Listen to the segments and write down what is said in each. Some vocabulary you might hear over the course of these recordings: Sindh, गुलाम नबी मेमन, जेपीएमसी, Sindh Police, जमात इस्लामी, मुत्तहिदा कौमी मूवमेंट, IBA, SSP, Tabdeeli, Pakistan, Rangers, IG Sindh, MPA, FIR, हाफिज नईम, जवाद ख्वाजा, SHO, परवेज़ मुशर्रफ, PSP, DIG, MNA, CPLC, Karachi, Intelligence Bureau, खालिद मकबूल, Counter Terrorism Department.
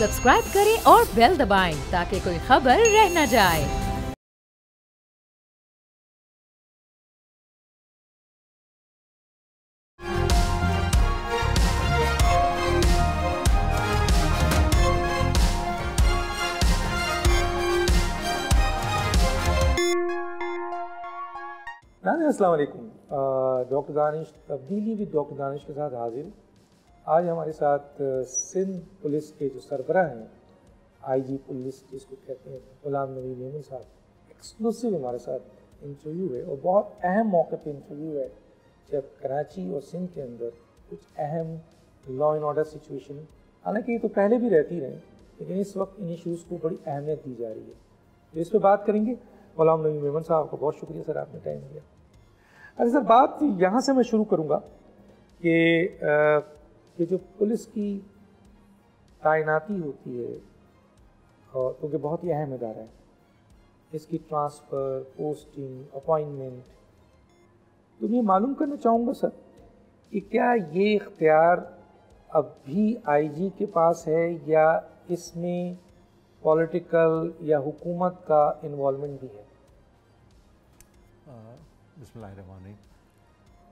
Subscribe करें और bell दबाएं ताकि कोई खबर रह न जाए। अस्सलाम वालेकुम। डॉक्टर दानिश तब्दीली भी डॉक्टर दानिश के साथ हाजिर। आज हमारे साथ सिंध पुलिस के जो सरबराह हैं आईजी पुलिस जिसको कहते हैं गुलाम नबी मेमन साहब, एक्सक्लूसिव हमारे साथ इंटरव्यू है और बहुत अहम मौके पे इंटरव्यू है जब कराची और सिंध के अंदर कुछ अहम लॉ एंड ऑर्डर सिचुएशन, हालांकि ये तो पहले भी रहती रहे लेकिन इस वक्त इन इशूज़ को बड़ी अहमियत दी जा रही है, तो इस पर बात करेंगे। गुलाम नबी मेमन साहब आपको बहुत शुक्रिया सर, आपने टाइम दिया। अरे सर, बात यहाँ से मैं शुरू करूँगा कि जो पुलिस की तैनाती होती है और क्योंकि बहुत ही अहम इदारा है, इसकी ट्रांसफ़र, पोस्टिंग, अपॉइंटमेंट, तो मैं मालूम करना चाहूँगा सर कि क्या ये इख्तियार अब भी आईजी के पास है या इसमें पॉलिटिकल या हुकूमत का इन्वॉल्वमेंट भी है? बिस्मिल्लाहिर्रहमानिर्रहीम।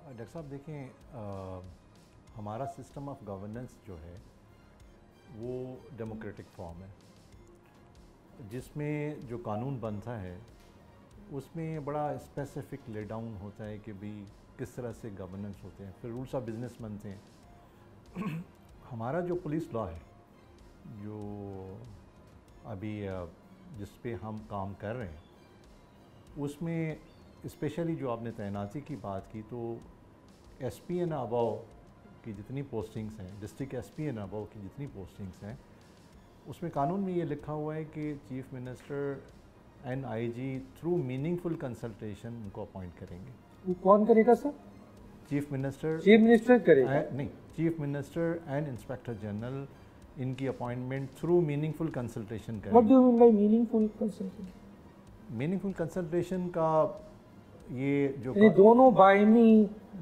डॉक्टर साहब देखें, हमारा सिस्टम ऑफ गवर्नेंस जो है वो डेमोक्रेटिक फॉर्म है जिसमें जो कानून बनता है उसमें बड़ा स्पेसिफिक ले डाउन होता है कि भी किस तरह से गवर्नेंस होते हैं, फिर रूल्स ऑफ बिजनेस बनते हैं। हमारा जो पुलिस लॉ है जो अभी जिस पे हम काम कर रहे हैं उसमें स्पेशली जो आपने तैनाती की बात की तो एसपी एंड अबव की जितनी पोस्टिंग्स हैं, डिस्ट्रिक्ट एसपी एंड अबव की जितनी पोस्टिंग्स हैं उसमें कानून में ये लिखा हुआ है कि chief minister and IG through meaningful consultation उनको अपॉइंट करेंगे। वो कौन करेगा सर? चीफ मिनिस्टर करेगा? नहीं, chief minister and inspector general इनकी अपॉइंटमेंट थ्रू मीनिंगफुल कंसल्टेशन करेंगे। What do you mean by meaningful consultation? Meaningful consultation का ये जो दोनों बाइनी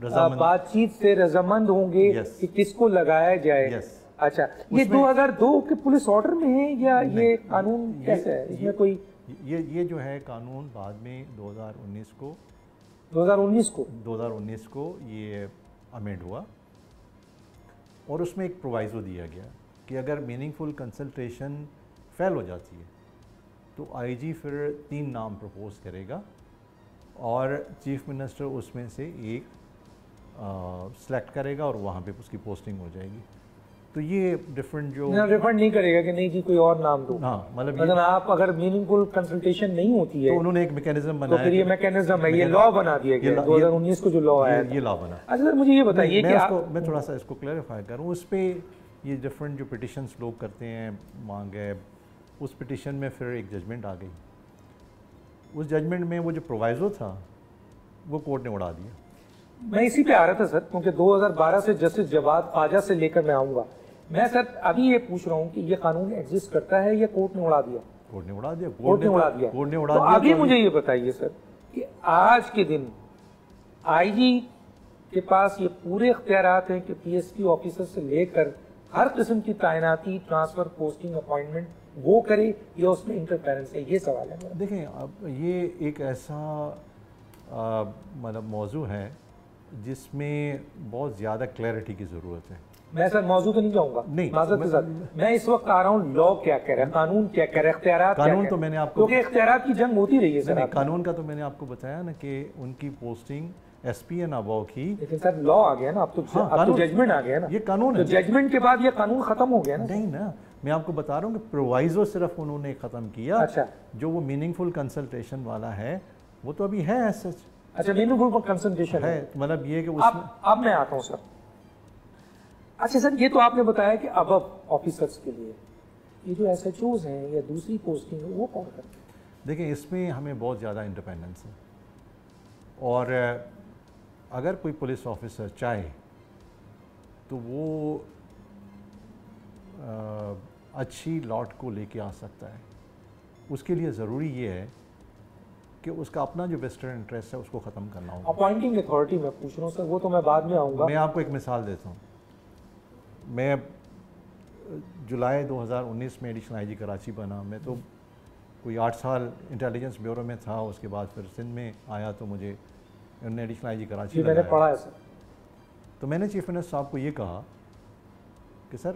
बातचीत से रजामंद होंगे कि किसको लगाया जाए। अच्छा, ये 2002 के पुलिस ऑर्डर में है या ये कानून कैसा है? इसमें कोई ये जो है कानून बाद में 2019 को ये अमेंड हुआ और उसमें एक प्रोवाइजो दिया गया कि अगर मीनिंगफुल कंसल्टेशन फेल हो जाती है तो आईजी फिर 3 नाम प्रपोज करेगा और चीफ मिनिस्टर उसमें से एक सेलेक्ट करेगा और वहाँ पे उसकी पोस्टिंग हो जाएगी। तो ये डिफरेंट जो डिफरेंट नहीं करेगा कि नहीं जी कोई और नाम दो। हाँ, मतलब आप अगर मीनिंगफुल कंसल्टेशन नहीं होती है तो उन्होंने एक मैकेनिज्म बनाया, तो फिर ये मैकेनिज्म है, ये लॉ बना दिया गया 2019 को जो लॉ आया, ये लॉ बना। अच्छा सर, मुझे ये बताइए कि मैं थोड़ा सा इसको क्लैरिफाई करूँ उस पर, ये डिफरेंट जो पिटिशन्स लोग करते हैं मांगे, उस पिटिशन में फिर एक जजमेंट आ गई, उस जजमेंट में वो जो प्रोवाइजो था वो कोर्ट ने उड़ा दिया। मैं इसी पे आ रहा था सर क्योंकि 2012 से जस्टिस जवाद ख्वाजा से लेकर मैं आऊँगा। मैं सर अभी ये पूछ रहा हूँ कि ये कानून एग्जिस्ट करता है या कोर्ट ने उड़ा दिया? कोर्ट ने उड़ा दिया। अभी मुझे ये बताइए सर कि आज के दिन आईजी के पास ये पूरे इख्तियारात हैं कि PSP ऑफिसर से लेकर हर किस्म की तैनाती, ट्रांसफ़र, पोस्टिंग, अपॉइंटमेंट वो करे या उसमें इंटरफेरेंस है? ये सवाल है। देखें, अब ये एक ऐसा मतलब मौजू है जिसमें बहुत ज़्यादा क्लैरिटी की ज़रूरत है। मैं सर मौजू तो नहीं जाऊँगा, नहीं माजरत के साथ, मैं इस वक्त आ रहा हूँ लॉ क्या कह रहा है, कानून क्या कह रहा है, इख्तियारात क्या कह रहा है। तो मैंने आपको क्योंकि इख्तियारात की जंग होती रही है सर। कानून का तो मैंने आपको बताया ना कि उनकी पोस्टिंग एसपी एंड अबव की, लेकिन सर लॉ आ गया ना अब तो। हाँ, अब तो जजमेंट आ गया ना, ये कानून है। जजमेंट के बाद ये कानून खत्म हो गया ना? नहीं ना, मैं आपको बता रहा हूँ कि प्रोवाइजो सिर्फ उन्होंने ख़त्म किया। अच्छा, जो वो मीनिंगफुल कंसल्टेशन वाला है वो तो अभी है एज सच। अच्छा, मीनिंगफुल कंसल्टेशन है, मतलब ये कि उसमें अब मैं आता हूँ सर। अच्छा सर, ये तो आपने बताया कि अबव ऑफिसर्स के लिए ये जो SHOs हैं या दूसरी पोस्टिंग है वो कौन करते हैं? देखिए, इसमें हमें बहुत ज़्यादा इंडिपेंडेंस है और अगर कोई पुलिस ऑफिसर चाहे तो वो अच्छी लॉट को लेके आ सकता है। उसके लिए ज़रूरी ये है कि उसका अपना जो बेस्ट इंटरेस्ट है उसको ख़त्म करना होगा। अपॉइंटिंग अथॉरिटी मैं पूछ रहा हूँ सर, वो तो मैं बाद में आऊँगा। मैं आपको एक मिसाल देता हूँ। मैं जुलाई 2019 में एडिशनल IG कराची बना। मैं तो कोई 8 साल इंटेलिजेंस ब्यूरो में था, उसके बाद फिर सिंध में आया तो मुझे उन्होंने एडिशनल IG कराची मैंने पढ़ा है सर। तो मैंने चीफ मिनिस्टर साहब को ये कहा कि सर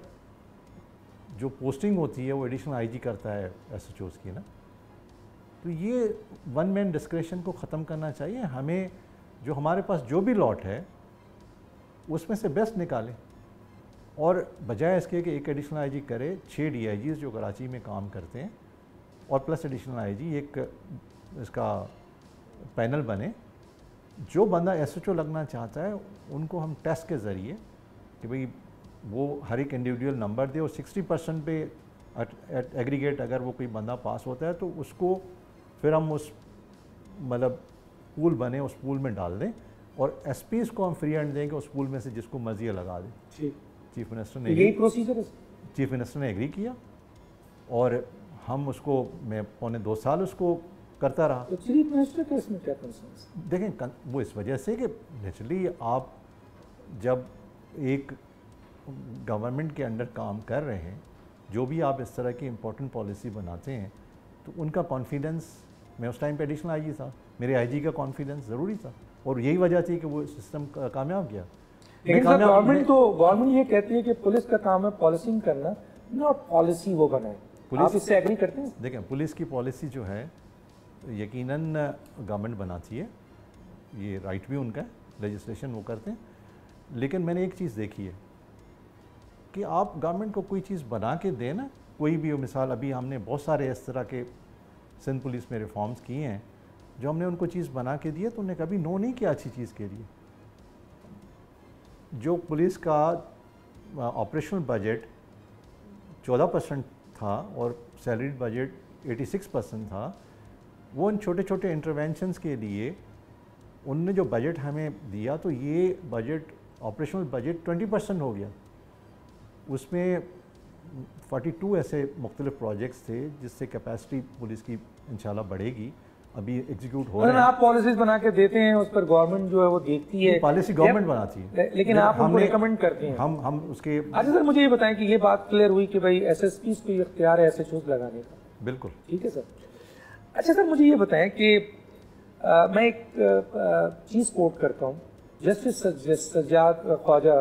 जो पोस्टिंग होती है वो एडिशनल IG करता है SHOs की ना, तो ये वन मैन डिस्क्रेशन को ख़त्म करना चाहिए। हमें जो हमारे पास जो भी लॉट है उसमें से बेस्ट निकालें, और बजाय इसके कि एक एडिशनल IG करे, 6 DIGs जो कराची में काम करते हैं और प्लस एडिशनल IG, एक इसका पैनल बने। जो बंदा SHO लगना चाहता है उनको हम टेस्ट के ज़रिए कि भाई वो हर एक इंडिविजुअल नंबर दे और 60% पे एग्रीगेट अगर वो कोई बंदा पास होता है तो उसको फिर हम उस मतलब पूल बने उस पूल में डाल दें, और SPs को हम फ्री हैंड दें कि उस पूल में से जिसको मर्जी लगा दें। चीफ मिनिस्टर ने यही प्रोसीजर चीफ मिनिस्टर ने एग्री किया और हम उसको, मैं 2.25 साल उसको करता रहा। चीफ मिनिस्टर के इसमें क्या कंसर्न? देखें वो इस वजह से कि नेचुरली आप जब एक गवर्नमेंट के अंडर काम कर रहे हैं, जो भी आप इस तरह की इम्पोर्टेंट पॉलिसी बनाते हैं तो उनका कॉन्फिडेंस, मैं उस टाइम पे एडिशनल IG था, मेरे IG का कॉन्फिडेंस ज़रूरी था और यही वजह थी कि वो सिस्टम कामयाब गया। गवर्नमेंट ये कहती है कि पुलिस का काम है पॉलिसिंग करना, नॉट पॉलिसी वो बनाए। पुलिस इससे एग्री करते हैं? देखें पुलिस की पॉलिसी जो है यकीनन गवर्नमेंट बनाती है, ये राइट भी उनका है, लेजिस्लेशन वो करते हैं, लेकिन मैंने एक चीज़ देखी है कि आप गवर्नमेंट को कोई चीज़ बना के दें ना, कोई भी हो। मिसाल अभी हमने बहुत सारे इस तरह के सिंध पुलिस में रिफॉर्म्स किए हैं, जो हमने उनको चीज़ बना के दिए तो उन्हें कभी नो नहीं किया अच्छी चीज़ के लिए। जो पुलिस का ऑपरेशनल बजट 14% था और सैलरीड बजट 86% था, वो उन छोटे छोटे इंटरवेंशंस के लिए उनने जो बजट हमें दिया तो ये बजट ऑपरेशनल बजट 20% हो गया। उसमें 42 ऐसे मुख्तलिफ प्रोजेक्ट्स थे जिससे कैपेसिटी पुलिस की इंशाल्लाह बढ़ेगी। अभी एग्जीक्यूट हो रहे हैं। आप पॉलिसीज बना के देते हैं, उस पर गवर्नमेंट जो है वो देखती है, पॉलिसी गवर्नमेंट बनाती है, लेकिन आप हमको रिकमेंड करते हैं। हम उसके अच्छा सर मुझे ये बताएं कि ये बात क्लियर हुई कि भाई SSPs को इख्तियार है SHOs लगाने का। बिल्कुल ठीक है सर। अच्छा सर मुझे ये बताएं कि मैं एक चीज़ कोट करता हूँ, जस्टिस सज्जाद ख्वाजा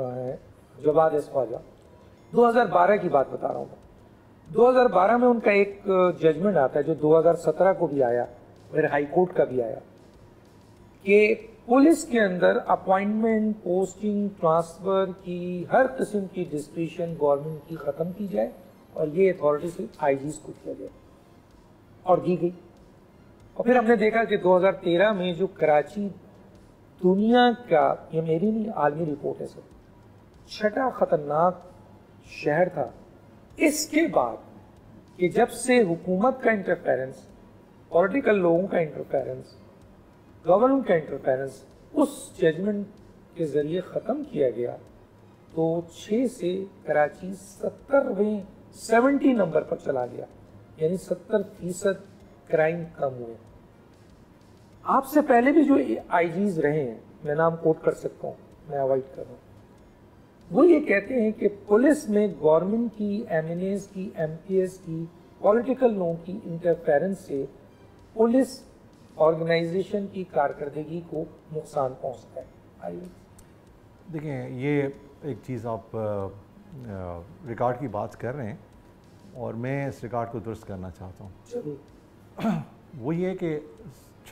है, जवाद ख्वाजा, 2012 की बात बता रहा हूँ। 2012 में उनका एक जजमेंट आता है जो 2017 को भी आया, फिर हाई कोर्ट का भी आया, कि पुलिस के अंदर अपॉइंटमेंट, पोस्टिंग, ट्रांसफ़र की हर किस्म की डिस्क्रिशन गवर्नमेंट की ख़त्म की जाए और ये अथॉरिटी सिर्फ IGs को दिया जाए, और दी गई। और फिर हमने देखा कि 2013 में जो कराची दुनिया का, ये मेरी नहीं आलमी रिपोर्ट है सर, 6वां ख़तरनाक शहर था। इसके बाद कि जब से हुकूमत का इंटरफेरेंस, पॉलिटिकल लोगों का इंटरफेरेंस, गवर्नमेंट का इंटरफेरेंस उस जजमेंट के ज़रिए ख़त्म किया गया, तो 6 से कराची 70 नंबर पर चला गया, यानी 70% क्राइम कम हुए। आपसे पहले भी जो IGs रहे हैं, मैं नाम कोट कर सकता हूँ, मैं अवॉइड कर रहा हूँ, वो ये कहते हैं कि पुलिस में गवर्नमेंट की, MNAs की, MPs की, पॉलिटिकल लोगों की इंटरफेरेंस से पुलिस ऑर्गेनाइजेशन की कारकर्दगी को नुकसान पहुंचता है। आइए देखें, ये एक चीज़ आप रिकॉर्ड की बात कर रहे हैं और मैं इस रिकॉर्ड को दुरुस्त करना चाहता हूँ। वो ये कि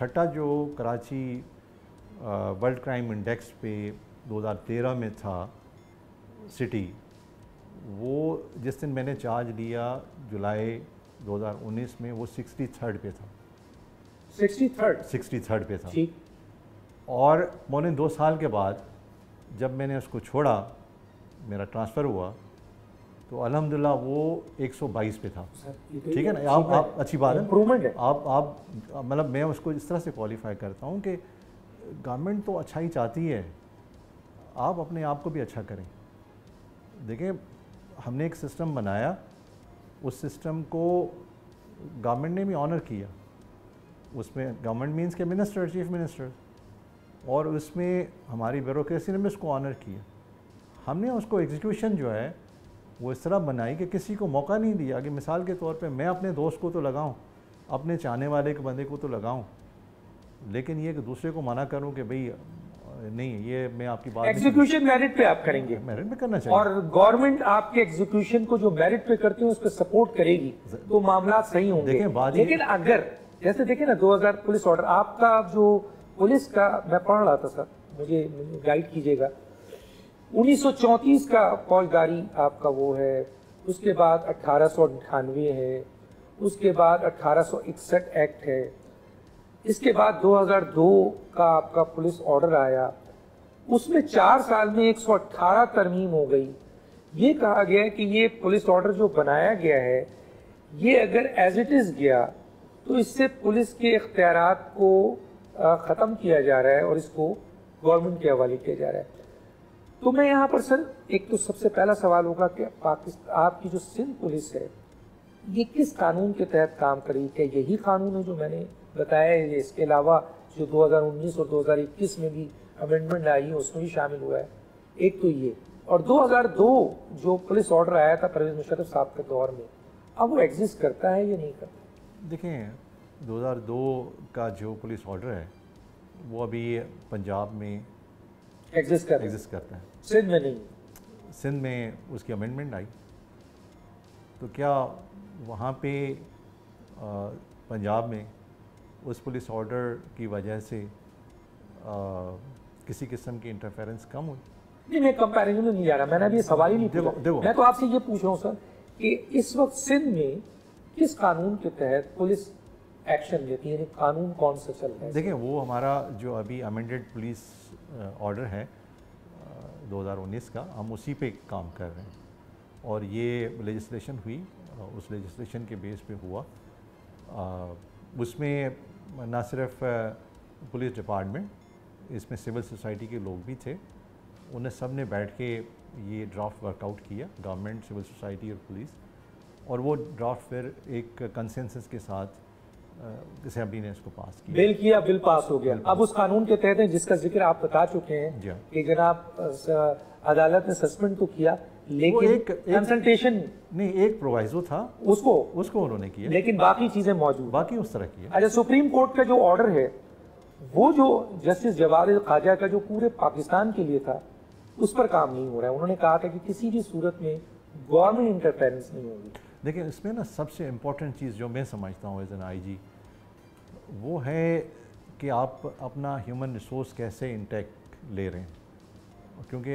6वां जो कराची वर्ल्ड क्राइम इंडेक्स पे 2013 में था सिटी, वो जिस दिन मैंने चार्ज लिया जुलाई 2019 में, वो 63rd पे था। 63rd पे था। और 2.25 साल के बाद जब मैंने उसको छोड़ा, मेरा ट्रांसफ़र हुआ, तो अल्हम्दुलिल्लाह वो 122 पे था। ठीक है ना? आप अच्छी बात है, इम्प्रूवमेंट है। आप मतलब मैं उसको इस तरह से क्वालिफाई करता हूँ कि गवर्नमेंट तो अच्छा ही चाहती है, आप अपने आप को भी अच्छा करें। देखिए हमने एक सिस्टम बनाया, उस सिस्टम को गवर्नमेंट ने भी ऑनर किया। उसमें गवर्नमेंट मींस के मिनिस्टर, चीफ मिनिस्टर, और उसमें हमारी ब्यूरोक्रेसी ने भी उसको ऑनर किया। हमने उसको एग्जीक्यूशन जो है वो इस तरह बनाई कि किसी को मौका नहीं दिया कि मिसाल के तौर पे मैं अपने दोस्त को तो लगाऊं, अपने चाहने वाले के बंदे को तो लगाऊं, लेकिन ये कि दूसरे को मना करूं कि भाई नहीं ये मैं आपकी बात एग्जीक्यूशन मेरिट पे आप करेंगे, मेरिट पे करना चाहिए और गवर्नमेंट आपके एग्जीक्यूशन को जो मेरिट पे करते हैं उस पर सपोर्ट करेगी तो मामला सही होंगे। लेकिन अगर जैसे देखें ना 2000 पुलिस ऑर्डर आपका जो पुलिस का मैं पढ़ रहा था सर, मुझे गाइड कीजिएगा, 1934 का फौजदारी आपका वो है, उसके बाद 1898 है, उसके बाद 1861 एक्ट है, इसके बाद 2002 का आपका पुलिस ऑर्डर आया, उसमें 4 साल में 118 तरमीम हो गई। ये कहा गया कि ये पुलिस ऑर्डर जो बनाया गया है ये अगर एज इट इज़ गया तो इससे पुलिस के इख्तियारात को ख़त्म किया जा रहा है और इसको गवर्नमेंट के हवाले किया जा रहा है। तो मैं यहाँ पर सर एक तो सबसे पहला सवाल होगा कि पाकिस्तान आपकी जो सिंध पुलिस है ये किस कानून के तहत काम करी, क्या यही कानून है जो मैंने बताया है, इसके अलावा जो 2019 और 2021 में भी अमेंडमेंट आई है उसमें भी शामिल हुआ है? एक तो ये, और 2002 जो पुलिस ऑर्डर आया था परवेज़ मुशर्रफ साहब के दौर में, अब वो एग्जिस्ट करता है या नहीं करता? देखें 2002 का जो पुलिस ऑर्डर है वो अभी पंजाब में एग्जिस्ट करता है, सिंध में नहीं। सिंध में उसकी अमेंडमेंट आई तो क्या वहाँ पे पंजाब में उस पुलिस ऑर्डर की वजह से किसी किस्म की इंटरफेरेंस कम हुई? नहीं, मैं कंपैरिजन में नहीं जा रहा, मैंने अभी सवाल ही नहीं पूछा। मैं तो आपसे ये पूछ रहा हूँ सर कि इस वक्त सिंध में किस कानून के तहत पुलिस एक्शन लेती है, कानून कौन सा चल रहा है? देखिए वो हमारा जो अभी अमेंडेड पुलिस ऑर्डर है 2019 का, हम उसी पे काम कर रहे हैं और ये लेजिस्लेशन हुई, उस लेजिस्लेशन के बेस पे हुआ। उसमें ना सिर्फ पुलिस डिपार्टमेंट, इसमें सिविल सोसाइटी के लोग भी थे, उन्हें सब ने बैठ के ये ड्राफ्ट वर्कआउट किया, गवर्नमेंट, सिविल सोसाइटी और पुलिस, और वो ड्राफ्ट फिर एक कंसेंसस के साथ असेंबली ने इसको पास किया, बिल किया, बिल पास हो गया। अब उस कानून के तहत है जिसका जिक्र आप बता चुके हैं कि जनाब अदालत ने सस्पेंड तो किया लेकिन एक कंसल्टेशन नहीं, एक प्रोवाइजो था उसको उन्होंने किया, लेकिन बाकी चीजें मौजूद, बाकी उस तरह की है। अच्छा, सुप्रीम कोर्ट का जो ऑर्डर है वो जो जस्टिस जवाद खाजा का जो पूरे पाकिस्तान के लिए था उस पर काम नहीं हो रहा है, उन्होंने कहा था कि किसी भी सूरत में गवर्नमेंट इंटरफेरेंस नहीं होगी। देखिए इसमें ना सबसे इम्पॉर्टेंट चीज़ जो मैं समझता हूँ एज एन आईजी वो है कि आप अपना ह्यूमन रिसोर्स कैसे इंटैक्ट ले रहे हैं, क्योंकि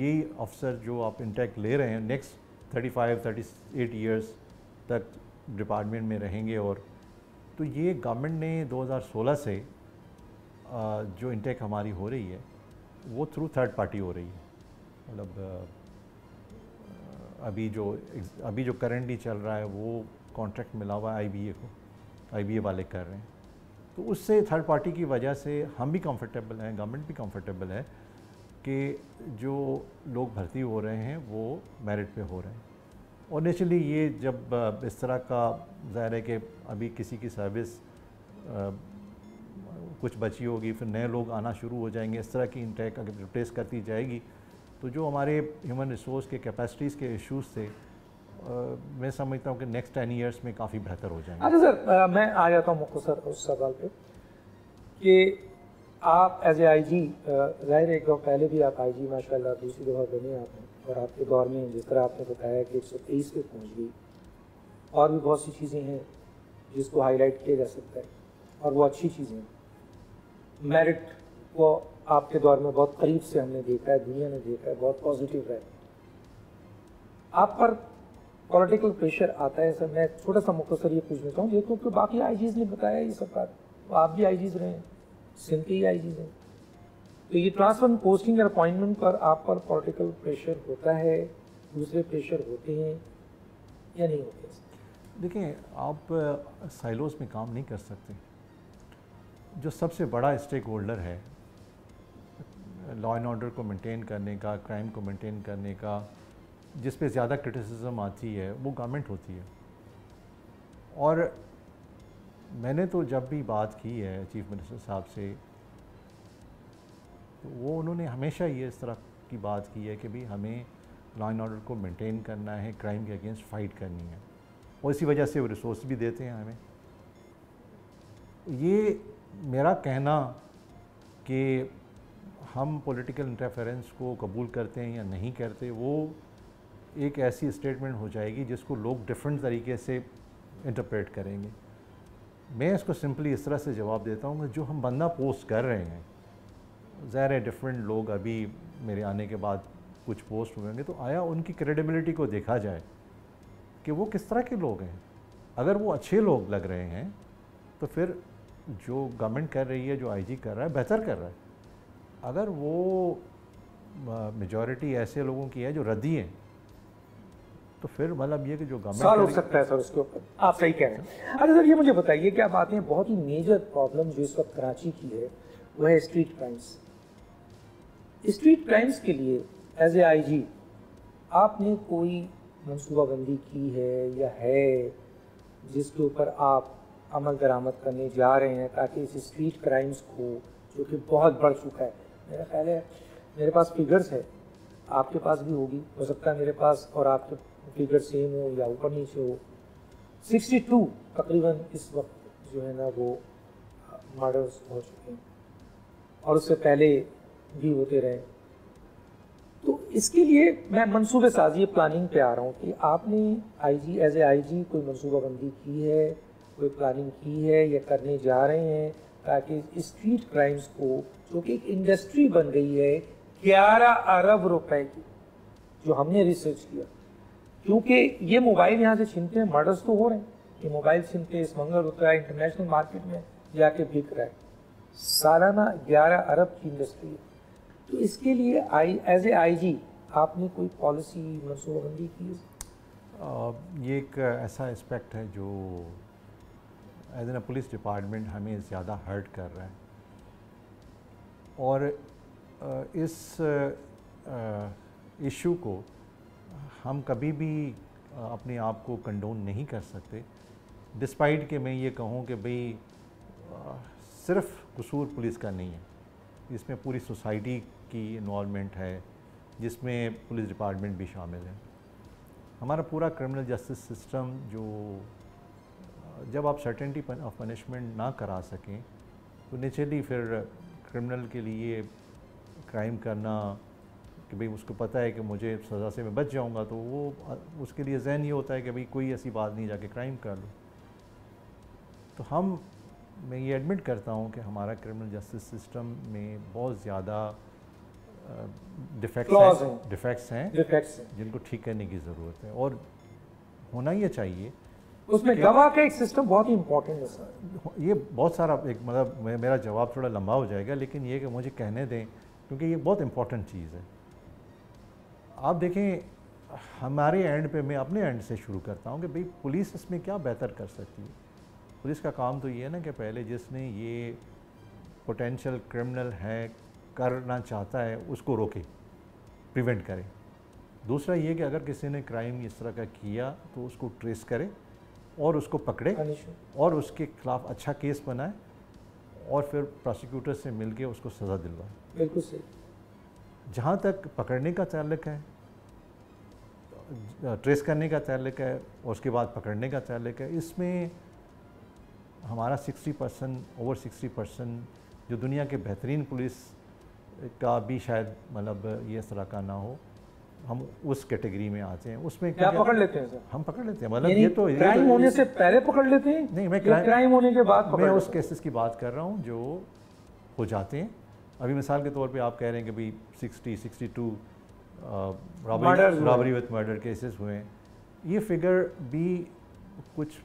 यही अफसर जो आप इंटैक्ट ले रहे हैं नेक्स्ट 35-38 ईयर्स तक डिपार्टमेंट में रहेंगे। और तो ये गवर्नमेंट ने 2016 से जो इंटैक्ट हमारी हो रही है वो थ्रू थर्ड पार्टी हो रही है, मतलब अभी जो करंटली चल रहा है वो कॉन्ट्रैक्ट मिला हुआ है IBA को, IBA वाले कर रहे हैं, तो उससे थर्ड पार्टी की वजह से हम भी कंफर्टेबल हैं, गवर्नमेंट भी कंफर्टेबल है कि जो लोग भर्ती हो रहे हैं वो मेरिट पे हो रहे हैं। और नेचुरली ये जब इस तरह का ज़ाहिर है कि अभी किसी की सर्विस कुछ बची होगी, फिर नए लोग आना शुरू हो जाएंगे, इस तरह की इंटेक अगर रिप्लेस करती जाएगी तो जो हमारे ह्यूमन रिसोर्स के कैपेसिटीज़ के इश्यूज़ थे मैं समझता हूँ कि नेक्स्ट 10 ईयर्स में काफ़ी बेहतर हो जाएंगे। अच्छा सर मैं आ जाता हूँ मुख्तसर उस सवाल पे कि आप एज ए IG ज़ाहिर है एक दौर पहले भी आप IG माशाल्लाह दूसरी दौर बने आपने, और आपके दौर में जिस तरह आपने बताया कि 123 पे पहुँच गई और भी बहुत सी चीज़ें हैं जिसको हाईलाइट किया जा सकता है और वो अच्छी चीज़ें हैं। मेरिट को आपके दौर में बहुत करीब से हमने देखा है, दुनिया ने देखा है, बहुत पॉजिटिव है। आप पर पॉलिटिकल प्रेशर आता है सर? मैं छोटा सा मुख्तसर ये पूछना चाहूँगी क्योंकि बाकी IGs ने बताया ये सब बात, तो आप भी IGs रहे हैं, सिंध के ही IGs हैं, तो ये ट्रांसफर पोस्टिंग और अपॉइंटमेंट पर आप पर पॉलिटिकल प्रेशर होता है, दूसरे प्रेशर होते हैं या नहीं होते? देखिए आप साइलोस में काम नहीं कर सकते। जो सबसे बड़ा स्टेक होल्डर है लॉ एंड ऑर्डर को मेंटेन करने का, क्राइम को मेंटेन करने का, जिस पे ज़्यादा क्रिटिसिज्म आती है वो गवर्नमेंट होती है। और मैंने तो जब भी बात की है चीफ मिनिस्टर साहब से तो वो उन्होंने हमेशा ये इस तरह की बात की है कि भाई हमें लॉ एंड ऑर्डर को मेंटेन करना है, क्राइम के अगेंस्ट फाइट करनी है, और इसी वजह से वो रिसोर्स भी देते हैं हमें। ये मेरा कहना कि हम पॉलिटिकल इंटरफेरेंस को कबूल करते हैं या नहीं करते, वो एक ऐसी स्टेटमेंट हो जाएगी जिसको लोग डिफरेंट तरीके से इंटरप्रेट करेंगे। मैं इसको सिंपली इस तरह से जवाब देता हूँ कि जो हम बंदा पोस्ट कर रहे हैं, ज़ाहिर है डिफरेंट लोग अभी मेरे आने के बाद कुछ पोस्ट होंगे, तो आया उनकी क्रेडिबिलिटी को देखा जाए कि वो किस तरह के लोग हैं। अगर वो अच्छे लोग लग रहे हैं तो फिर जो गवर्नमेंट कर रही है, जो आईजी कर रहा है, बेहतर कर रहा है। अगर वो मेजॉरिटी ऐसे लोगों की है जो रद्दी हैं, तो फिर मतलब ये कि जो गवर्नमेंट सवाल हो सकता है सर उसके ऊपर, आप सही कह रहे हैं। अच्छा सर, ये मुझे बताइए कि आप आते हैं, बहुत ही मेजर प्रॉब्लम जो इस वक्त कराची की है वह है स्ट्रीट क्राइम्स। स्ट्रीट क्राइम्स के लिए एज ए आईजी आपने कोई मनसूबाबंदी की है या है जिसके ऊपर आप अमल दरामद करने जा रहे हैं ताकि इस स्ट्रीट क्राइम्स को, जो कि बहुत बढ़ चुका है, मेरा ख्याल है मेरे पास फिगर्स है, आपके पास भी होगी, हो सकता है मेरे पास और आपके फिगर सेम हो या ऊपर नीचे हो, 62 तकरीबन इस वक्त जो है ना वो मर्डर्स हो चुके हैं और उससे पहले भी होते रहे। तो इसके लिए मैं मनसूबे साजी प्लानिंग पे आ रहा हूँ कि आपने आईजी एज ए आईजी कोई मनसूबाबंदी की है, कोई प्लानिंग की है या करने जा रहे हैं ताकि स्ट्रीट क्राइम्स को, जो कि एक इंडस्ट्री बन गई है 11 अरब रुपए की, जो हमने रिसर्च किया, क्योंकि ये मोबाइल यहाँ से छीनते हैं, मर्डर्स तो हो रहे हैं, ये मोबाइल छीनते स्मगलर होता है, इंटरनेशनल मार्केट में जाके बिक रहा है, सालाना 11 अरब की इंडस्ट्री है। तो इसके लिए एज ए आईजी आपने कोई पॉलिसी मनसूबाबंदी की है? ये एक ऐसा एस्पेक्ट है जो एज ए पुलिस डिपार्टमेंट हमें ज़्यादा हर्ट कर रहा है, और इस इशू को हम कभी भी अपने आप को कंडोन नहीं कर सकते, डिस्पाइट कि मैं ये कहूँ कि भाई सिर्फ कसूर पुलिस का नहीं है, इसमें पूरी सोसाइटी की इन्वॉल्वमेंट है जिसमें पुलिस डिपार्टमेंट भी शामिल है। हमारा पूरा क्रिमिनल जस्टिस सिस्टम, जो जब आप सर्टेनिटी ऑफ पनिशमेंट ना करा सकें तो नेचुरली फिर क्रिमिनल के लिए क्राइम करना कि भाई उसको पता है कि मुझे सज़ा से मैं बच जाऊंगा, तो वो उसके लिए जहन ये होता है कि भाई कोई ऐसी बात नहीं जाके क्राइम कर लूँ। तो हम, मैं ये एडमिट करता हूँ कि हमारा क्रिमिनल जस्टिस सिस्टम में बहुत ज़्यादा डिफेक्ट्स हैं जिनको ठीक करने की ज़रूरत है, और होना ये चाहिए। उसमें गवाह का एक सिस्टम बहुत ही इम्पोर्टेंट है सर। ये बहुत सारा एक, मतलब मेरा जवाब थोड़ा लंबा हो जाएगा, लेकिन ये कि मुझे कहने दें क्योंकि ये बहुत इम्पोर्टेंट चीज़ है। आप देखें हमारे एंड पे, मैं अपने एंड से शुरू करता हूँ कि भाई पुलिस इसमें क्या बेहतर कर सकती है। पुलिस का काम तो ये है ना कि पहले जिसने ये पोटेंशियल क्रिमिनल है, करना चाहता है, उसको रोके, प्रिवेंट करे। दूसरा ये कि अगर किसी ने क्राइम इस तरह का किया तो उसको ट्रेस करे और उसको पकड़े और उसके खिलाफ अच्छा केस बनाए और फिर प्रोसिक्यूटर से मिलके उसको सज़ा दिलवाए। बिल्कुल सही। जहाँ तक पकड़ने का ताल्लुक है, ट्रेस करने का ताल्लुक है और उसके बाद पकड़ने का ताल्लुक है, इसमें हमारा 60%, ओवर 60%, जो दुनिया के बेहतरीन पुलिस का भी शायद मतलब ये तरह का ना हो, हम उस कैटेगरी में आते हैं। उसमें क्या पकड़ लेते हैं सर? हम पकड़ लेते हैं, मतलब ये तो क्राइम होने से पहले पकड़ लेते हैं। नहीं, मैं क्राइम होने के बाद पकड़, मैं उस केसेस की बात कर रहा हूँ जो हो जाते हैं। अभी मिसाल के तौर पे आप कह रहे हैं कि भाई 60-62 रॉबरी विद मर्डर केसेस हुए हैं। ये फिगर भी कुछ,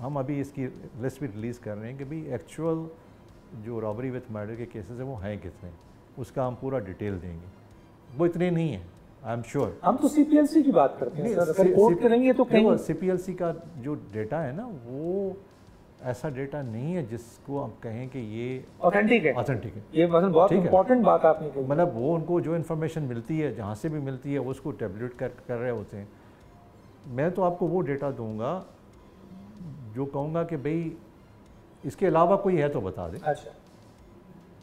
हम अभी इसकी लिस्ट भी रिलीज़ कर रहे हैं कि भाई एक्चुअल जो रॉबरी विद मर्डर के केसेस हैं वो हैं कितने, उसका हम पूरा डिटेल देंगे। वो इतने नहीं हैं, आई एम श्योर। हम तो CPLC की बात करते हैं सर, अगर कोर्ट करेंगे तो कहीं CPLC का जो डेटा है ना, वो ऐसा डेटा नहीं है जिसको आप कहें कि ये ऑथेंटिक है। ऑथेंटिक है, ये मतलब बहुत इंपॉर्टेंट बात आपने कही। मतलब वो उनको जो इन्फॉर्मेशन मिलती है, जहाँ से भी मिलती है, वो उसको टेबलेट कर रहे होते हैं। मैं तो आपको वो डेटा दूंगा जो कहूँगा कि भाई इसके अलावा कोई है तो बता दे। अच्छा,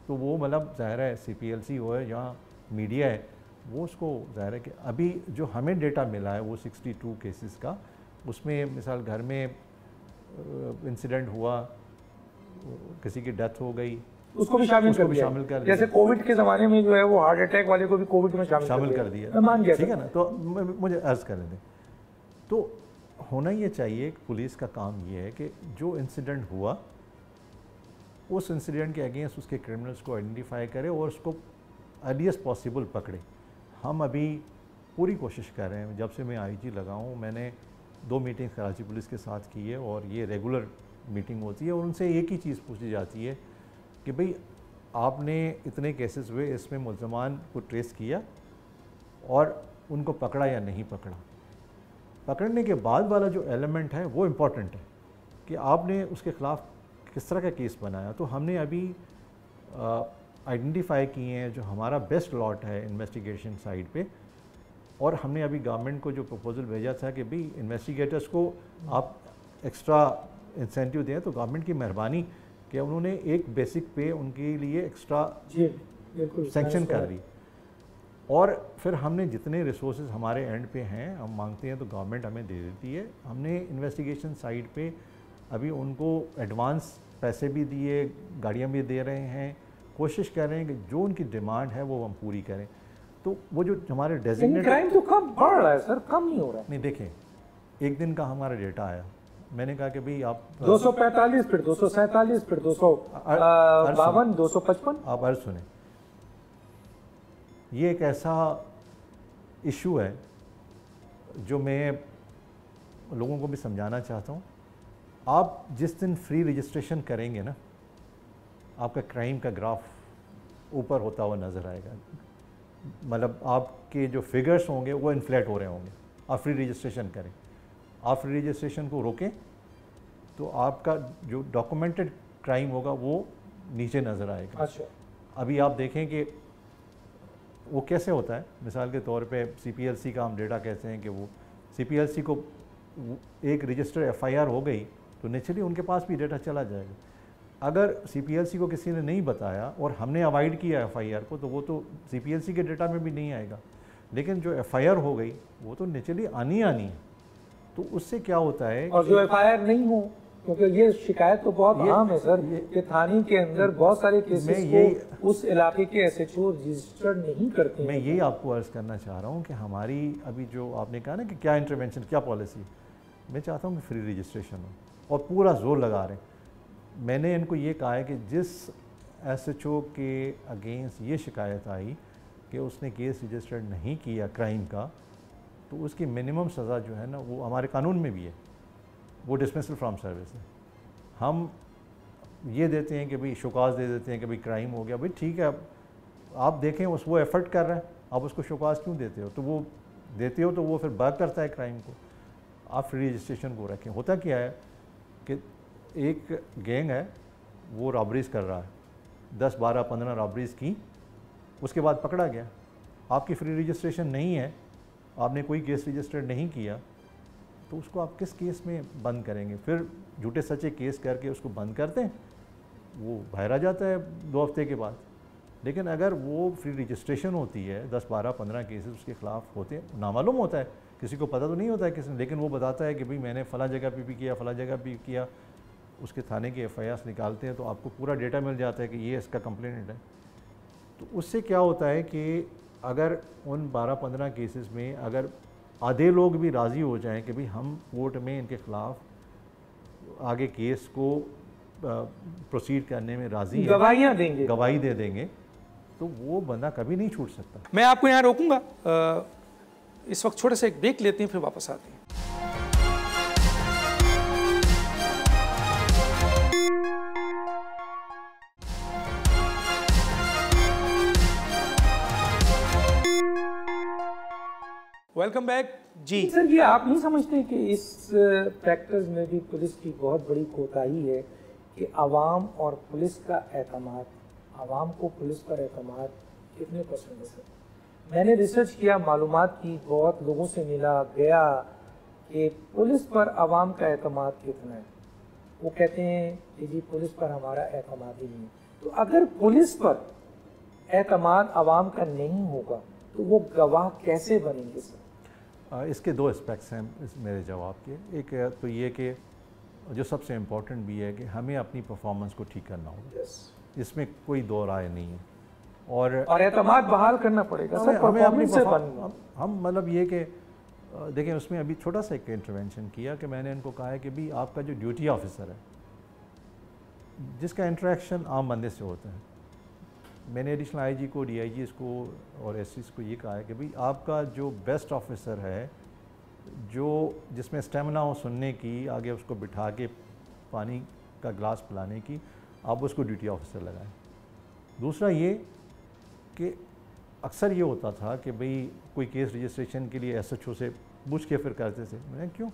तो वो मतलब ज़ाहिर है CPLC हो है, यहाँ मीडिया है, वो उसको ज़ाहिर है कि अभी जो हमें डेटा मिला है वो 62 केसेस का, उसमें मिसाल घर में इंसिडेंट हुआ, किसी की डेथ हो गई, उसको भी शामिल कर दिया। जैसे कोविड के ज़माने में जो है वो हार्ट अटैक वाले को भी कोविड में शामिल कर दिया, ठीक है ना। तो मुझे अर्ज़ कर लेते, तो होना ये चाहिए कि पुलिस का काम ये है कि जो इंसिडेंट हुआ उस इंसिडेंट के अगेंस्ट उसके क्रिमिनल्स को आइडेंटिफाई करे और उसको अर्लीस्ट पॉसिबल पकड़े। हम अभी पूरी कोशिश कर रहे हैं, जब से मैं आईजी लगा हूँ मैंने 2 मीटिंग कराची पुलिस के साथ की है और ये रेगुलर मीटिंग होती है और उनसे एक ही चीज़ पूछी जाती है कि भाई आपने इतने केसेस हुए, इसमें मुल्ज़मान को ट्रेस किया और उनको पकड़ा या नहीं पकड़ा। पकड़ने के बाद वाला जो एलिमेंट है वो इम्पॉर्टेंट है कि आपने उसके ख़िलाफ़ किस तरह का केस बनाया। तो हमने अभी आइडेंटिफाई किए हैं जो हमारा बेस्ट लॉट है इन्वेस्टिगेशन साइड पे, और हमने अभी गवर्नमेंट को जो प्रपोजल भेजा था कि भाई इन्वेस्टिगेटर्स को आप एक्स्ट्रा इंसेंटिव दें, तो गवर्नमेंट की मेहरबानी कि उन्होंने एक बेसिक पे उनके लिए एक्स्ट्रा सेंक्शन कर दी। और फिर हमने जितने रिसोर्सेज हमारे एंड पे हैं हम मांगते हैं तो गवर्नमेंट हमें दे देती है। हमने इन्वेस्टिगेशन साइड पे अभी उनको एडवांस पैसे भी दिए, गाड़ियां भी दे रहे हैं, कोशिश कर रहे हैं कि जो उनकी डिमांड है वो हम पूरी करें। तो वो जो हमारे डेजिग्नेट क्राइम तो कम बढ़ रहा है सर, कम नहीं हो रहा है। नहीं देखें, एक दिन का हमारा डेटा आया, मैंने कहा कि भाई आप 245 फिर 247 फिर 252 255। आप अर्ज सुने, ये एक ऐसा इशू है जो मैं लोगों को भी समझाना चाहता हूँ। आप जिस दिन फ्री रजिस्ट्रेशन करेंगे ना, आपका क्राइम का ग्राफ ऊपर होता हुआ नज़र आएगा, मतलब आपके जो फिगर्स होंगे वो इन्फ्लेट हो रहे होंगे। आप फ्री रजिस्ट्रेशन करें, आप फ्री रजिस्ट्रेशन को रोकें तो आपका जो डॉक्यूमेंटेड क्राइम होगा वो नीचे नज़र आएगा। अच्छा, अभी आप देखें कि वो कैसे होता है। मिसाल के तौर पे CPLC का हम डेटा कहते हैं कि वो CPLC को एक रजिस्टर FIR हो गई तो नेचुरली उनके पास भी डेटा चला जाएगा। अगर CPLC को किसी ने नहीं बताया और हमने अवॉइड किया FIR को, तो वो तो CPLC के डेटा में भी नहीं आएगा, लेकिन जो FIR हो गई वो तो नेचुरली आनी है। तो उससे क्या होता है, और जो FIR नहीं हो, क्योंकि ये शिकायत तो बहुत आम है सर कि थाने के अंदर बहुत सारे केसेस को उस इलाके के SHO रजिस्टर नहीं करते। मैं यही आपको अर्ज करना चाह रहा हूँ कि हमारी अभी जो आपने कहा ना कि क्या इंटरवेंशन, क्या पॉलिसी, मैं चाहता हूँ कि फ्री रजिस्ट्रेशन हो और पूरा जोर लगा रहे हैं। मैंने इनको ये कहा है कि जिस SHO के अगेंस्ट ये शिकायत आई कि उसने केस रजिस्टर नहीं किया क्राइम का, तो उसकी मिनिमम सज़ा जो है ना वो हमारे कानून में भी है, वो डिसमिसल फ्रॉम सर्विस है। हम ये देते हैं कि भाई शोकाज दे देते हैं कि भाई क्राइम हो गया, भाई ठीक है आप देखें उस वो एफर्ट कर रहा है, आप उसको शोकाज क्यों देते हो? तो वो देते हो तो वो फिर बर्क करता है क्राइम को। आप फ्री रजिस्ट्रेशन को रखें। होता क्या है कि एक गैंग है वो रॉबरीज कर रहा है, 10 12 15 रॉबरीज की, उसके बाद पकड़ा गया। आपकी फ्री रजिस्ट्रेशन नहीं है, आपने कोई केस रजिस्टर नहीं किया, तो उसको आप किस केस में बंद करेंगे? फिर झूठे सच्चे केस करके उसको बंद करते हैं, वो बाहर आ जाता है 2 हफ्ते के बाद। लेकिन अगर वो फ्री रजिस्ट्रेशन होती है, 10 12 15 केसेस उसके खिलाफ होते हैं, नामालूम होता है, किसी को पता तो नहीं होता है किसी, लेकिन वो बताता है कि भाई मैंने फ़लाँ जगह पे भी किया, फ़लाँ जगह भी किया, उसके थाने के FIRs निकालते हैं तो आपको पूरा डेटा मिल जाता है कि ये इसका कंप्लेनेंट है। तो उससे क्या होता है कि अगर उन 12 15 केसेस में अगर आधे लोग भी राज़ी हो जाएं कि भाई हम कोर्ट में इनके ख़िलाफ़ आगे केस को प्रोसीड करने में राज़ी, गवाहियाँ देंगे, गवाही दे देंगे, तो वो बंदा कभी नहीं छूट सकता। मैं आपको यहाँ रोकूँगा, इस वक्त छोटे से एक ब्रेक लेते हैं, फिर वापस आते हैं। वेलकम बैक जी। सर ये आप नहीं समझते कि इस प्रैक्टिस में भी पुलिस की बहुत बड़ी कोताही है कि आवाम और पुलिस का एतमाद, आवाम को पुलिस पर एतमाद कितने परसेंट है सर? मैंने रिसर्च किया, मालूमात की, बहुत लोगों से मिला गया कि पुलिस पर आवाम का एतमाद कितना है। वो कहते हैं कि जी पुलिस पर हमारा एतमाद ही नहीं। तो अगर पुलिस पर एतमाद आवाम का नहीं होगा तो वो गवाह कैसे बनेंगे सर? इसके दो एस्पेक्ट्स हैं मेरे जवाब के। एक तो ये कि जो सबसे इम्पोर्टेंट भी है कि हमें अपनी परफॉर्मेंस को ठीक करना होगा, इसमें कोई दो राय नहीं है, और एतमाद बहाल करना पड़ेगा सर, हमें अपनी परफॉर्मेंस। हम मतलब ये कि देखिए उसमें अभी छोटा सा एक इंटरवेंशन किया कि मैंने इनको कहा है कि भी आपका जो ड्यूटी ऑफिसर है जिसका इंटरेक्शन आम बंदे से होता है, मैंने एडिशनल आईजी को, डीआईजी को और एससीस को ये कहा है कि भाई आपका जो बेस्ट ऑफिसर है, जो जिसमें स्टेमिना हो सुनने की, आगे उसको बिठा के पानी का ग्लास पिलाने की, आप उसको ड्यूटी ऑफिसर लगाएं। दूसरा ये कि अक्सर ये होता था कि भाई कोई केस रजिस्ट्रेशन के लिए एसएचओ से पूछ के फिर करते थे, मैंने क्यों,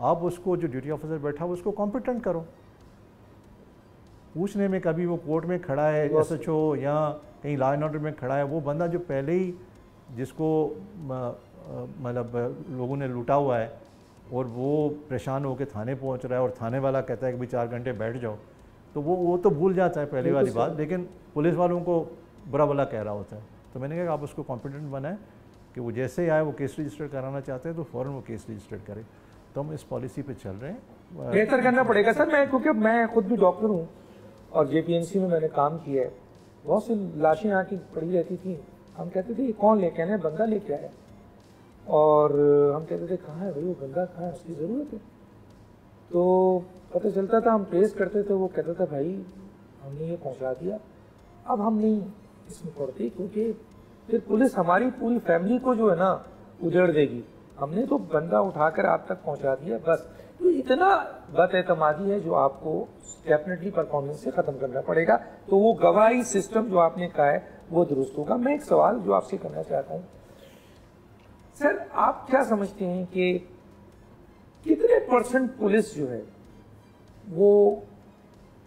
आप उसको जो ड्यूटी ऑफिसर बैठा हो उसको कॉम्पिटेंट करो पूछने में। कभी वो कोर्ट में खड़ा है एसएचओ या कहीं लॉ एंड ऑर्डर में खड़ा है, वो बंदा जो पहले ही जिसको मतलब लोगों ने लूटा हुआ है और वो परेशान होकर थाने पहुंच रहा है और थाने वाला कहता है कि भाई 4 घंटे बैठ जाओ, तो वो तो भूल जाता है पहली वाली बात, लेकिन पुलिस वालों को बुरा भला कह रहा होता है। तो मैंने कहा कि आप उसको कॉम्पिटेंट बनाएं कि वो जैसे ही आए, वो केस रजिस्टर कराना चाहते हैं तो फ़ौरन वो केस रजिस्टर करें। तो हम इस पॉलिसी पर चल रहे हैं, बेहतर करना पड़ेगा सर। मैं क्योंकि मैं खुद भी डॉक्टर हूँ और जेपीएमसी में मैंने काम किया है, बहुत सी लाशें यहाँ की पड़ी रहती थी, हम कहते थे ये कौन लेके आया है, बंदा लेके आया है, और हम कहते थे कहाँ है भाई वो बंदा, कहाँ है, उसकी ज़रूरत है। तो पता चलता था, हम ट्रेस करते थे, वो कहता था भाई हमने ये पहुँचा दिया, अब हम नहीं इसमें पड़ती, क्योंकि फिर पुलिस हमारी पूरी फैमिली को जो है ना उजड़ देगी, हमने तो बंदा उठाकर आप तक पहुँचा दिया बस। तो इतना बदएतमादी है जो आपको डेफिनेटली परफॉर्मेंस से ख़त्म करना पड़ेगा। तो वो गवाही सिस्टम जो आपने कहा है वो दुरुस्त होगा। मैं एक सवाल जो आपसे करना चाहता हूँ सर, आप क्या समझते हैं कि कितने परसेंट पुलिस जो है वो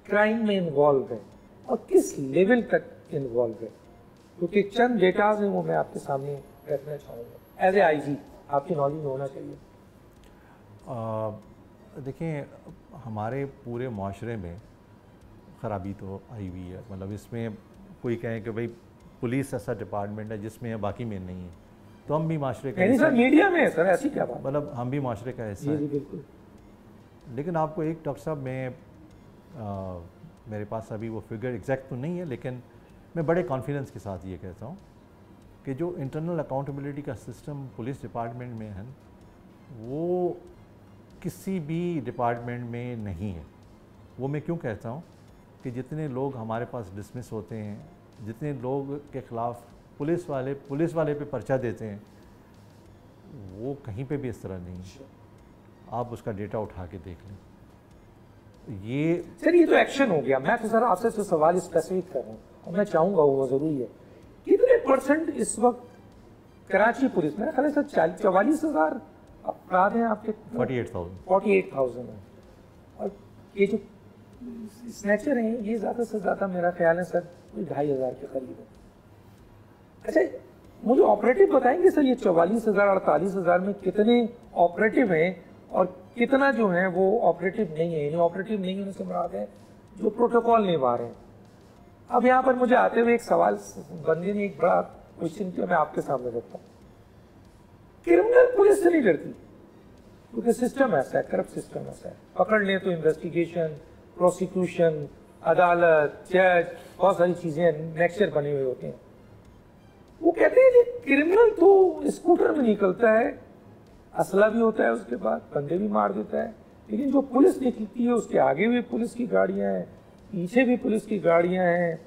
क्राइम में इन्वॉल्व है और किस लेवल तक इन्वॉल्व है? क्योंकि चंद डेटाज हैं वो मैं आपके सामने रखना चाहूँगा, एज ए आई जी आपकी नॉलेज होना चाहिए। देखिए हमारे पूरे माशरे में ख़राबी तो आई हुई है, मतलब इसमें कोई कहे कि भाई पुलिस ऐसा डिपार्टमेंट है जिसमें बाकी में नहीं है, तो हम भी माशरे का हिस्सा, मीडिया में है सर, ऐसी क्या बात, मतलब हम भी माशरे का हिस्सा है बिल्कुल। लेकिन आपको एक डॉक्टर साहब में मेरे पास अभी वो फिगर एग्जैक्ट तो नहीं है, लेकिन मैं बड़े कॉन्फिडेंस के साथ ये कहता हूँ कि जो इंटरनल अकाउंटेबिलिटी का सिस्टम पुलिस डिपार्टमेंट में है वो किसी भी डिपार्टमेंट में नहीं है। वो मैं क्यों कहता हूँ कि जितने लोग हमारे पास डिसमिस होते हैं, जितने लोग के ख़िलाफ़ पुलिस वाले पे पर्चा देते हैं, वो कहीं पे भी इस तरह नहीं है। आप उसका डेटा उठा के देख लें। ये सर ये तो एक्शन हो गया। मैं तो सर आपसे तो सवाल स्पेसिफिक कर रहा हूँ और मैं चाहूँगा वो ज़रूरी है, कितने परसेंट इस वक्त कराची पुलिस में, मेरे ख्याल से 44,000 अपराध हैं आपके, 48,000 है, और ये जो स्नैचर हैं ये ज़्यादा से ज़्यादा मेरा ख्याल है सर 2,500 के करीब है। अच्छा मुझे ऑपरेटिव बताएंगे सर, ये 44,000 48,000 में कितने ऑपरेटिव हैं और कितना जो है वो ऑपरेटिव नहीं है? यानी ऑपरेटिव नहीं होने से मुराद है जो प्रोटोकॉल निभा रहे हैं। अब यहाँ पर मुझे आते हुए एक सवाल बंदे ने एक बड़ा क्वेश्चन किया, मैं आपके सामने रखता हूँ, क्रिमिनल पुलिस से नहीं डरती क्योंकि सिस्टम ऐसा है, करप्ट सिस्टम ऐसा है, पकड़ लें तो इन्वेस्टिगेशन, प्रोसिक्यूशन, अदालत, जज, बहुत सारी चीज़ें नेक्चर बने हुए होते हैं। वो कहते हैं कि क्रिमिनल तो स्कूटर में निकलता है, असला भी होता है, उसके बाद बंदे भी मार देता है, लेकिन जो पुलिस निकलती है उसके आगे भी पुलिस की गाड़ियाँ हैं, पीछे भी पुलिस की गाड़ियाँ हैं,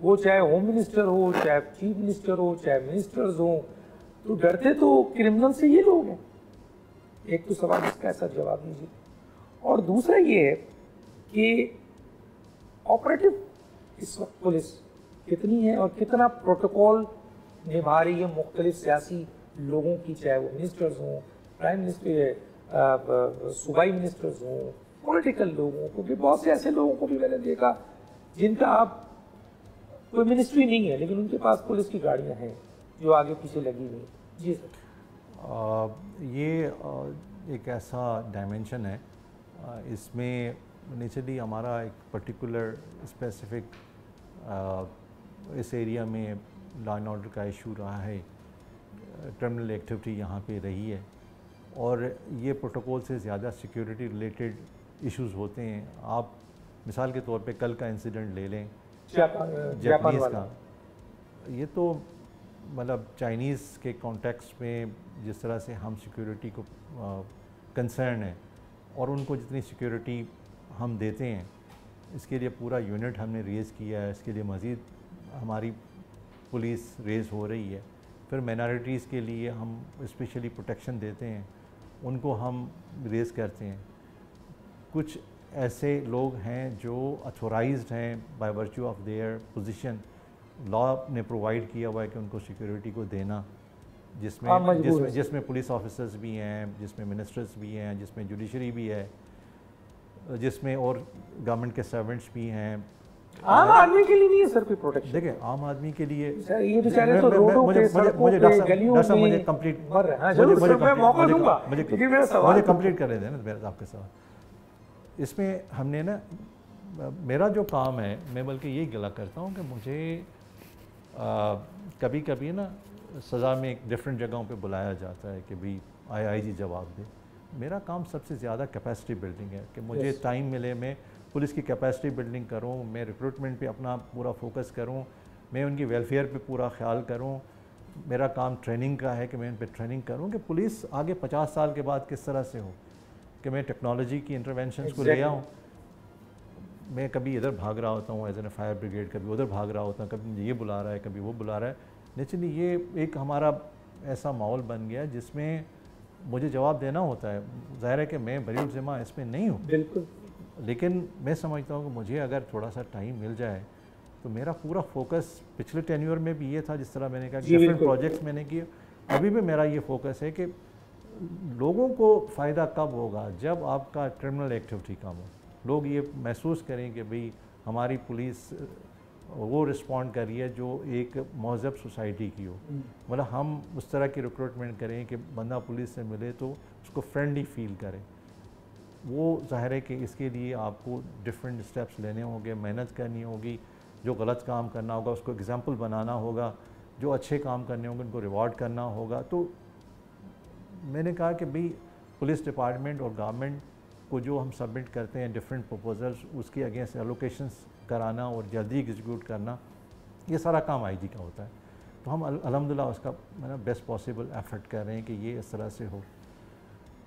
वो चाहे होम मिनिस्टर हो, चाहे चीफ मिनिस्टर हो, चाहे मिनिस्टर्स हों, तो डरते तो क्रिमिनल से ये लोग हैं। एक तो सवाल इसका ऐसा जवाब दीजिए, और दूसरा ये है कि ऑपरेटिव इस वक्त पुलिस कितनी है और कितना प्रोटोकॉल निभा रही है मुख्तलिफ सियासी लोगों की, चाहे वो मिनिस्टर्स हों, प्राइम मिनिस्टर, सूबाई मिनिस्टर्स हों, पॉलिटिकल लोगों को भी, बहुत से ऐसे लोगों को भी मैंने देखा जिनका आप कोई मिनिस्ट्री नहीं है लेकिन उनके पास पुलिस की गाड़ियाँ हैं जो आगे पीछे लगी हुई। जी सर ये एक ऐसा डायमेंशन है, इसमें नेचुरली हमारा एक पर्टिकुलर स्पेसिफिक इस एरिया में लॉ एंड ऑर्डर का इशू रहा है, क्रिमिनल एक्टिविटी यहाँ पे रही है और ये प्रोटोकॉल से ज़्यादा सिक्योरिटी रिलेटेड इश्यूज होते हैं। आप मिसाल के तौर पे कल का इंसिडेंट ले लें जापानीज़ का, ये तो मतलब चाइनीज़ के कॉन्टेक्स्ट में जिस तरह से हम सिक्योरिटी को कंसर्न है और उनको जितनी सिक्योरिटी हम देते हैं, इसके लिए पूरा यूनिट हमने रेज़ किया है, इसके लिए मज़ीद हमारी पुलिस रेज़ हो रही है। फिर माइनॉरिटीज़ के लिए हम स्पेशली प्रोटेक्शन देते हैं, उनको हम रेज़ करते हैं। कुछ ऐसे लोग हैं जो अथोराइज्ड हैं by virtue of their position, law ने प्रोवाइड किया हुआ है कि उनको सिक्योरिटी को देना, जिसमें पुलिस ऑफिसर्स भी हैं, जिसमें मिनिस्टर्स भी हैं, जिसमें जुडिशरी भी है, जिसमें और गवर्नमेंट के सर्वेंट्स भी हैं। आम आदमी के लिए नहीं है सर कोई प्रोटेक्शन। देखिए आम आदमी के लिए ये बेचारे तो रोडों पे, सड़कों पे, गलियों में मर रहे हैं। मुझे कंप्लीट कर देना मेरा आपके साथ। इसमें हमने ना, मेरा जो काम है, मैं बल्कि यही गला करता हूँ कि मुझे कभी कभी ना सज़ा में एक डिफरेंट जगहों पे बुलाया जाता है कि भाई आईआईजी जवाब दे। मेरा काम सबसे ज़्यादा कैपेसिटी बिल्डिंग है कि मुझे टाइम मिले, मैं पुलिस की कैपेसिटी बिल्डिंग करूं, मैं रिक्रूटमेंट पे अपना पूरा फोकस करूं, मैं उनकी वेलफेयर पे पूरा ख्याल करूं। मेरा काम ट्रेनिंग का है कि मैं उन पर ट्रेनिंग करूं कि पुलिस आगे 50 साल के बाद किस तरह से हो, कि मैं टेक्नोलॉजी की इंटरवेंशन को ले आऊँ। मैं कभी इधर भाग रहा होता हूँ एज एन फायर ब्रिगेड, कभी उधर भाग रहा होता हूँ, कभी ये बुला रहा है, कभी वो बुला रहा है। नेचुरली ये एक हमारा ऐसा माहौल बन गया है जिसमें मुझे जवाब देना होता है। ज़ाहिर है कि मैं बरील ज़िम्मा इसमें नहीं हूँ बिल्कुल, लेकिन मैं समझता हूँ कि मुझे अगर थोड़ा सा टाइम मिल जाए तो मेरा पूरा फोकस पिछले टेन्योर में भी ये था, जिस तरह मैंने कहा कि डिफरेंट प्रोजेक्ट्स मैंने किए, अभी भी मेरा ये फोकस है कि लोगों को फ़ायदा कब होगा, जब आपका क्रिमिनल एक्टिविटी कम हो, लोग ये महसूस करें कि भाई हमारी पुलिस वो रिस्पॉन्ड करिए जो एक महजब सोसाइटी की हो। मतलब हम उस तरह की रिक्रूटमेंट करें कि बंदा पुलिस से मिले तो उसको फ्रेंडली फील करे। वो ज़ाहिर है कि इसके लिए आपको डिफरेंट स्टेप्स लेने होंगे, मेहनत करनी होगी, जो गलत काम करना होगा उसको एग्जाम्पल बनाना होगा, जो अच्छे काम करने होंगे उनको रिवॉर्ड करना होगा। तो मैंने कहा कि भाई पुलिस डिपार्टमेंट और गवर्नमेंट को जो हम सबमिट करते हैं डिफरेंट प्रपोजल्स, उसके अगेंस्ट एलोकेशंस कराना और जल्दी एग्जीक्यूट करना, ये सारा काम आईजी का होता है। तो हम अल्हम्दुलिल्लाह उसका मतलब बेस्ट पॉसिबल एफर्ट कर रहे हैं कि ये इस तरह से हो।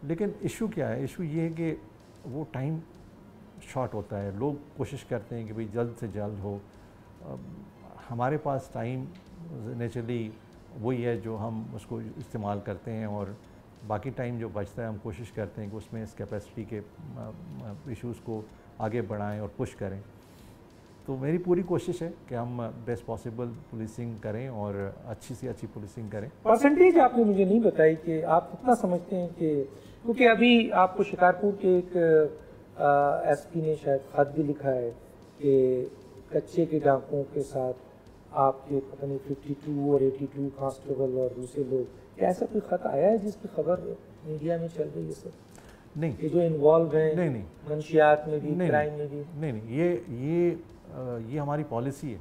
लेकिन इशू क्या है? इशू ये है कि वो टाइम शॉर्ट होता है, लोग कोशिश करते हैं कि भाई जल्द से जल्द हो। हमारे पास टाइम नेचुरली वही है जो हम उसको इस्तेमाल करते हैं और बाकी टाइम जो बचता है हम कोशिश करते हैं कि उसमें इस कैपेसिटी के इश्यूज़ को आगे बढ़ाएं और पुश करें। तो मेरी पूरी कोशिश है कि हम बेस्ट पॉसिबल पुलिसिंग करें और अच्छी से अच्छी पुलिसिंग करें। परसेंटेज आपने मुझे नहीं बताई कि आप कितना समझते हैं कि, क्योंकि अभी आपको शिकारपुर के एक एसपी ने शायद खत भी लिखा है कि कच्चे के डाकुओं के साथ आपके पता नहीं 52 और 82 कांस्टेबल और दूसरे लोग, ऐसा कोई खत आया है जिसकी खबर मीडिया में चल रही है सर? नहीं, ये जो इन्वॉल्व है नहीं, मंशियात में भी, क्राइम में भी नहीं। ये हमारी पॉलिसी है,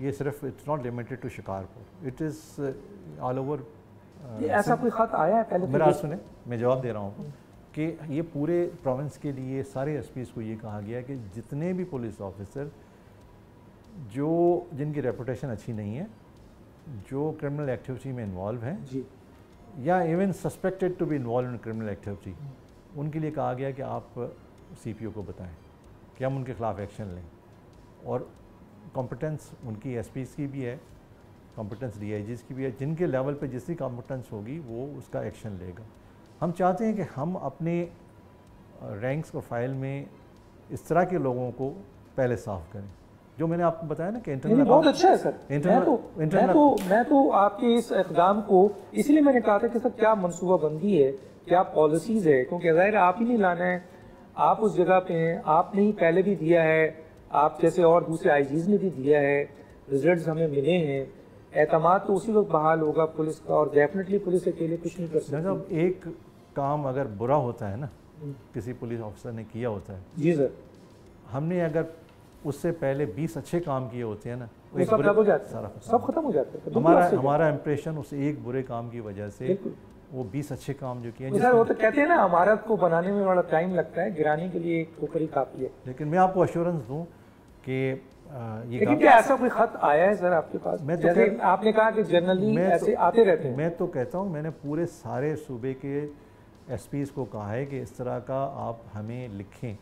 ये सिर्फ it's not limited to Shikarpur, it is all over. ऐसा कोई खत आया है पहले? मेरा सुने, मैं जवाब दे रहा हूँ कि ये पूरे प्रोविंस के लिए सारे एसपीज़ को ये कहा गया कि जितने भी पुलिस ऑफिसर जो जिनकी रेपुटेशन अच्छी नहीं है, जो क्रिमिनल एक्टिविटी में इन्वॉल्व हैं जी, या even suspected to be involve in criminal activity, उनके लिए कहा गया कि आप सीपीओ को बताएं कि हम उनके खिलाफ एक्शन लें। और कॉम्पिटेंस उनकी एसपीज़ की भी है, कॉम्पिटेंस डीआईजीज़ की भी है, जिनके लेवल पे जिसकी कॉम्पिटेंस होगी वो उसका एक्शन लेगा। हम चाहते हैं कि हम अपने रैंक्स और फाइल में इस तरह के लोगों को पहले साफ़ करें। जो मैंने आपको बताया ना कि इंटरनल, बहुत अच्छा है सर। मैं तो आपके इस इक़दाम को इसलिए मैंने कहा था कि सर क्या मनसूबाबंदी है, क्या पॉलिसीज़ है, क्योंकि ज़ाहिर आप ही नहीं लाना है, आप उस जगह पे हैं, आपने ही पहले भी दिया है, आप जैसे और दूसरे आईजीज़ ने भी दिया है, रिजल्ट्स हमें मिले हैं, एतमाद तो उसी वक्त बहाल होगा पुलिस का। और डेफिनेटली पुलिस अकेले कुछ नहीं कर सकती। एक काम अगर बुरा होता है ना, किसी पुलिस ऑफिसर ने किया होता है जी सर, हमने अगर उससे पहले 20 अच्छे काम किए होते हैं ना, वो सब खत्म हो जाता है, सब खत्म हो जाता है। हमारा इम्प्रेशन उस एक बुरे काम की वजह से, वो 20 अच्छे काम जो किए हैं सर, वो तो कहते हैं ना इमारत को बनाने में बड़ा टाइम लगता है, गिराने के लिए एक ठोकर ही काफ़ी है। लेकिन मैं आपको एश्योरेंस दूँ कि लेकिन क्या ऐसा कोई खत आया है सर आपके पास? मैं तो आपने कहा कि जनरली ऐसे आते रहते हैं। मैं तो कहता हूँ, मैंने पूरे सारे सूबे के एसपीज़ को कहा है कि इस तरह का आप हमें लिखें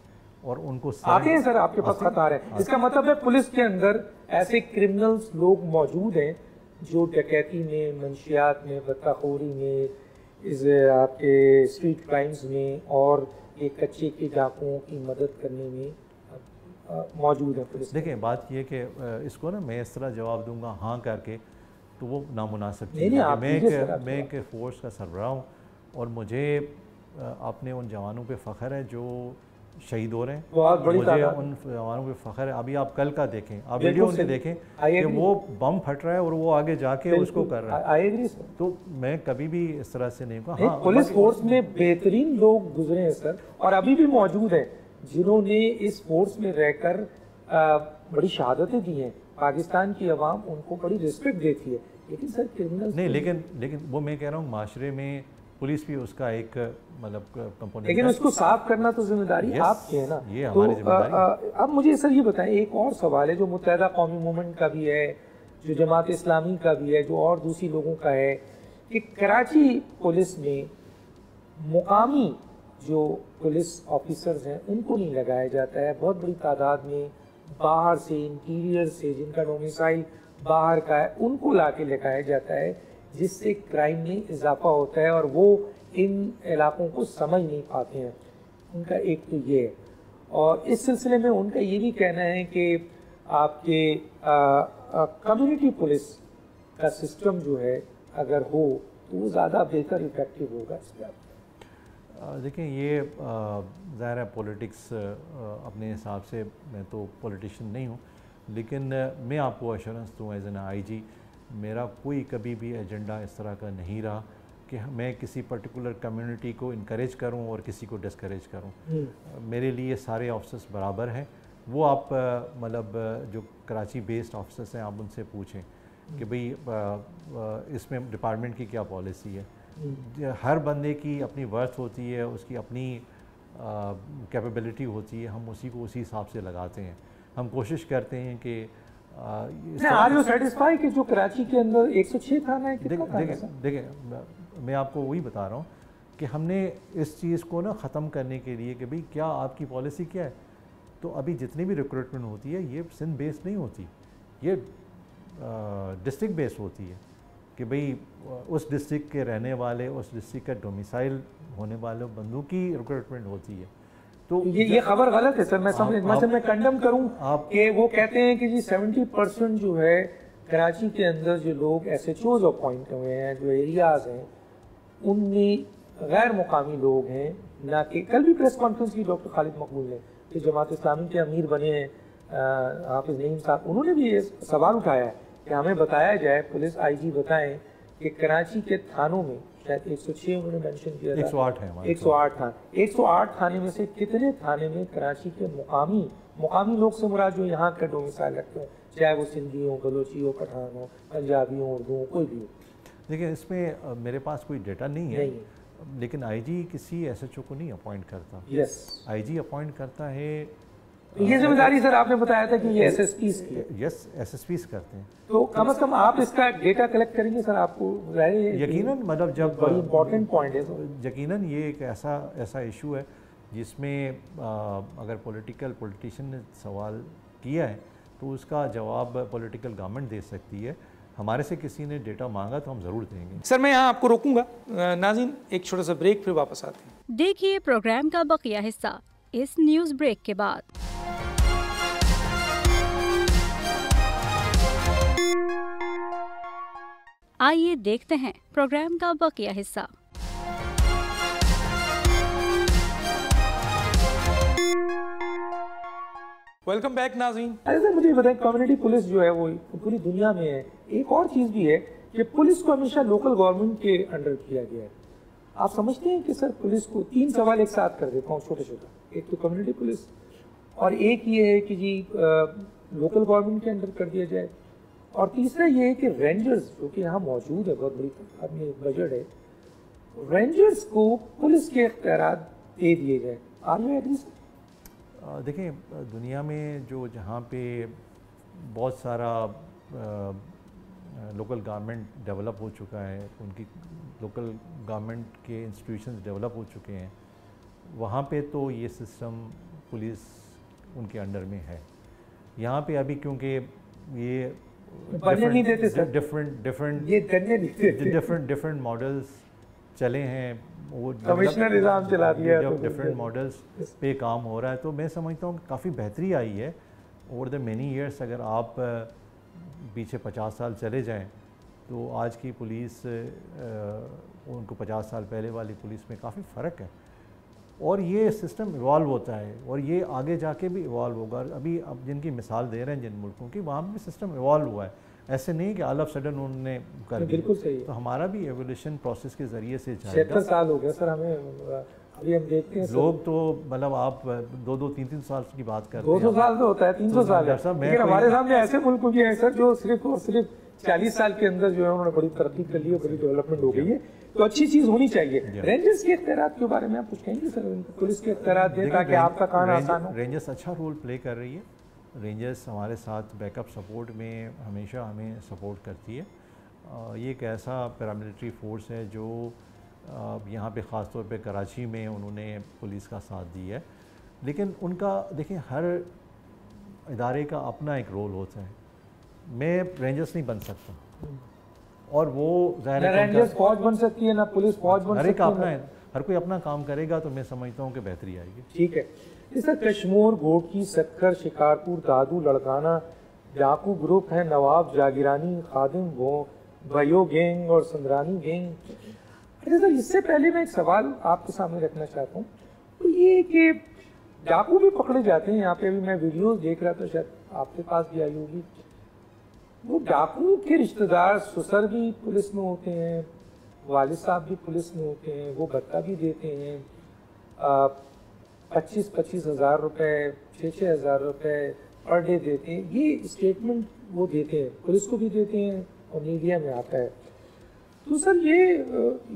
और उनको आते हैं सर आपके पास खत आ रहे हैं। इसका मतलब है पुलिस के अंदर ऐसे क्रिमिनल्स लोग मौजूद हैं जो डकैती में, मंशियात में, बत्ताखोरी में, इस आपके स्ट्रीट क्राइम्स में और एक कच्चे के डाकुओं की मदद करने में मौजूद है पुलिस। देखें बात यह कि इसको ना मैं इस तरह जवाब दूंगा हाँ करके तो वो नामुनासिब चीज़ है। मैं एक फोर्स का सरबराह हूँ और मुझे अपने उन जवानों पे फ़ख्र है जो शहीद हो रहे हैं, मुझे उन जवानों पे फ़ख्र है। अभी आप कल का देखें, आप वीडियो उनसे देखें कि वो बम फट रहा है और वो आगे जाके उसको कर रहा है। तो मैं कभी भी इस तरह से नहीं कहूँगा। पुलिस फोर्स में बेहतरीन लोग गुजरे हैं सर और अभी भी मौजूद हैं जिन्होंने इस फोर्स में रहकर बड़ी शहादतें दी हैं। पाकिस्तान की आवाम उनको बड़ी रिस्पेक्ट देती है, लेकिन सर क्रिमिनल नहीं। लेकिन वो मैं कह रहा हूँ माशरे में पुलिस भी उसका एक मतलब कंपोनेंट, लेकिन उसको साफ करना तो जिम्मेदारी आपकी है ना, ये हमारी जिम्मेदारी। अब मुझे सर ये बताएं, एक और सवाल है जो मुत्तहिदा कौमी मूवमेंट का भी है, जो जमात इस्लामी का भी है, जो और दूसरी लोगों का है कि कराची पुलिस में मुकामी जो पुलिस ऑफिसर्स हैं उनको नहीं लगाया जाता है। बहुत बड़ी तादाद में बाहर से, इंटीरियर से, जिनका डोमिसाइल बाहर का है उनको ला के लगाया जाता है, जिससे क्राइम में इजाफा होता है और वो इन इलाकों को समझ नहीं पाते हैं। उनका एक तो ये है और इस सिलसिले में उनका ये भी कहना है कि आपके कम्युनिटी पुलिस का सिस्टम जो है अगर हो तो वो ज़्यादा बेहतर इफेक्टिव होगा। देखिए ये ज़ाहिर है पॉलिटिक्स अपने हिसाब से, मैं तो पॉलिटिशियन नहीं हूँ, लेकिन मैं आपको एश्योरेंस दूँ एज एन आईजी मेरा कोई कभी भी एजेंडा इस तरह का नहीं रहा कि मैं किसी पर्टिकुलर कम्युनिटी को इनकरेज करूं और किसी को डिसकरेज करूं। मेरे लिए सारे ऑफिसर्स बराबर हैं। वो आप मतलब जो कराची बेस्ड ऑफिसर्स हैं आप उनसे पूछें कि भाई इसमें डिपार्टमेंट की क्या पॉलिसी है। हर बंदे की अपनी वर्थ होती है, उसकी अपनी कैपेबिलिटी होती है, हम उसी को उसी हिसाब से लगाते हैं। हम कोशिश करते हैं कि आर यू सेटिस्फाई कि जो कराची के अंदर 106 थाना है कितना देखें मैं आपको वही बता रहा हूँ कि हमने इस चीज़ को ना ख़त्म करने के लिए कि भाई क्या आपकी पॉलिसी क्या है। तो अभी जितनी भी रिक्रूटमेंट होती है ये सिंध बेस्ड नहीं होती, ये डिस्ट्रिक्ट बेस्ड होती है कि भाई उस डिस्ट्रिक्ट के रहने वाले, उस डिस्ट्रिक्ट का डोमिसाइल होने वाले बंदों की रिक्रूटमेंट होती है। तो ये खबर गलत है सर, मैं समझ मैं कंडम करूं कि वो कहते हैं कि जी 70% जो है कराची के अंदर जो लोग SHOs अपॉइंट हुए हैं, जो एरियाज हैं उनमें गैर मुकामी लोग हैं ना कि। कल भी प्रेस कॉन्फ्रेंस की डॉक्टर खालिद मकबूल ने कि जमात इस्लामी के अमीर बने हैं हाफिज नईम साहब, उन्होंने भी ये सवाल उठाया है कि हमें बताया जाए, पुलिस IG बताएं कि कराची के थानों में शायद 106 उन्होंने मेंशन किया था, 108 है, 108 थाने में से कितने थाने में कराची के मुकामी लोग से मुराद जो यहाँ का डोमिसाइल रखते हैं, चाहे वो सिंधी हो, बलोची हो, पठान हो, पंजाबी हो, उर्दू हो, कोई भी हो। देखिए इसमें मेरे पास कोई डेटा नहीं है, लेकिन IG किसी SHO को नहीं अपॉइंट करता। यस, IG अपॉइंट करता है। ये जिम्मेदारी सर आपने बताया था कि ये SSPs की है। यस, SSPs करते हैं। तो कम से कम आप इसका डेटा कलेक्ट करेंगे सर, आपको यकीनन मतलब जब बड़ी इम्पोर्टेंट पॉइंट है सर, यकीनन ये एक ऐसा इशू है जिसमें अगर पॉलिटिशियन ने सवाल किया है तो उसका जवाब पॉलिटिकल गवर्नमेंट दे सकती है। हमारे से किसी ने डेटा मांगा तो हम जरूर देंगे। सर मैं यहाँ आपको रोकूंगा नाज़रीन, एक छोटा सा ब्रेक फिर वापस आते हैं। देखिए प्रोग्राम का बकिया हिस्सा इस न्यूज ब्रेक के बाद। आइए देखते हैं प्रोग्राम का बकिया हिस्सा। वेलकम बैक नाज़रीन। अरे सर मुझे बताएं, कम्युनिटी पुलिस जो है वो पूरी दुनिया में है। एक और चीज़ भी है कि पुलिस को हमेशा लोकल गवर्नमेंट के अंडर किया गया है। आप समझते हैं कि सर पुलिस को 3 सवाल एक साथ कर देता हूँ छोटे छोटे, एक तो कम्युनिटी पुलिस और एक ये है कि जी लोकल गवर्नमेंट के अंडर कर दिया जाए, और तीसरा ये है कि रेंजर्स जो कि यहाँ मौजूद है, बहुत बड़ी तादाद में बजट है, रेंजर्स को पुलिस के अख्तियारात दे दिए जाए। आर्मी एडमिशन देखें दुनिया में जो जहाँ पे बहुत सारा लोकल गवर्नमेंट डेवलप हो चुका है, उनकी लोकल गवर्नमेंट के इंस्टीट्यूशंस डेवलप हो चुके हैं, वहाँ पे तो ये सिस्टम पुलिस उनके अंडर में है। यहाँ पे अभी क्योंकि ये डिफरेंट मॉडल्स चले हैं, वो कमिश्नर निज़ाम चला दिया, डिफरेंट मॉडल्स पे काम हो रहा है, तो मैं समझता हूँ काफ़ी बेहतरी आई है ओवर द मेनी ईयर्स। अगर आप पीछे 50 साल चले जाएं तो आज की पुलिस उनको 50 साल पहले वाली पुलिस में काफ़ी फ़र्क है, और ये सिस्टम इवॉल्व होता है और ये आगे जाके भी इवॉल्व होगा। अभी अब जिनकी मिसाल दे रहे हैं जिन मुल्कों की, वहाँ भी सिस्टम इवॉल्व हुआ है, ऐसे नहीं कि ऑल ऑफ सडन उन्होंने कर दिया। बिल्कुल सही है। तो हमारा भी एवोल्यूशन प्रोसेस के ज़रिए से जाएगा। 70 साल हो गया सर हमें, अभी हम देखते हैं लोग तो मतलब आप 2-3 साल की बात कर रहे हैं, 200 साल तो होता है, 300 साल है। हमारे सामने ऐसे मुल्क भी हैं सर जो सिर्फ और सिर्फ 40 साल के अंदर जो है उन्होंने बड़ी तरक्की कर ली है, बड़ी डेवलपमेंट हो गई है। तो अच्छी चीज़ होनी चाहिए। रेंजर्स के अख्तियारात के बारे में आप कुछ कहेंगे सर, पुलिस के अख्तियारात दें ताकि आपका काम आसान हो। रेंजर्स अच्छा रोल प्ले कर रही है, रेंजर्स हमारे साथ बैकअप सपोर्ट में हमेशा हमें सपोर्ट करती है। ये एक ऐसा पैरामिलिट्री फोर्स है जो यहाँ पे ख़ास तौर पे कराची में उन्होंने पुलिस का साथ दिया है, लेकिन उनका देखें हर इदारे का अपना एक रोल होता है। मैं रेंजर्स नहीं बन सकता, और वो ज़ाहिर है रेंजर्स फौज बन सकती है ना पुलिस फौज बन सकती है, हर कोई अपना काम करेगा तो मैं समझता हूँ कि बेहतरी आएगी। ठीक है। इस तरह कश्मोर, घोटकी, सक्कर, शिकारपुर, दादू, लड़काना, डाकू ग्रुप है, नवाब, जागिरानी, खादिम, भयो गैंग और संदरानी गैंग। अच्छा सर, इससे पहले मैं एक सवाल आपके सामने रखना चाहता हूँ, तो ये कि डाकू भी पकड़े जाते हैं, यहाँ पे भी मैं वीडियोस देख रहा था, शायद आपके पास भी आई होगी, वो डाकू के रिश्तेदार ससुर भी पुलिस में होते हैं, वालिद साहब भी पुलिस में होते हैं, वो भत्ता भी देते हैं, 25-25 हज़ार रुपये, 6-6 हज़ार रुपये पर डे देते हैं, ये स्टेटमेंट वो देते हैं, पुलिस को भी देते हैं और मीडिया में आता है। तो सर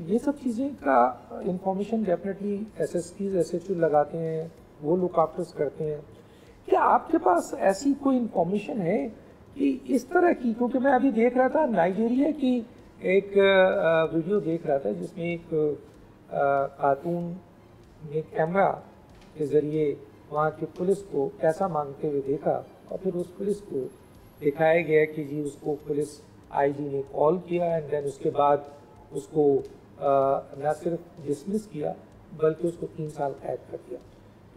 ये सब चीज़ें का इंफॉर्मेशन डेफिनेटली SSPs SHO लगाते हैं, वो लुक आफ्टर्स करते हैं। क्या आपके पास ऐसी कोई इंफॉर्मेशन है कि इस तरह की, क्योंकि मैं अभी देख रहा था नाइजीरिया की एक वीडियो देख रहा था जिसमें एक खातून ने कैमरा के ज़रिए वहाँ की पुलिस को पैसा मांगते हुए देखा, और फिर उस पुलिस को दिखाया गया कि जी उसको पुलिस IG ने कॉल किया, एंड देन उसके बाद उसको न सिर्फ डिसमिस किया बल्कि उसको 3 साल कैद कर दिया।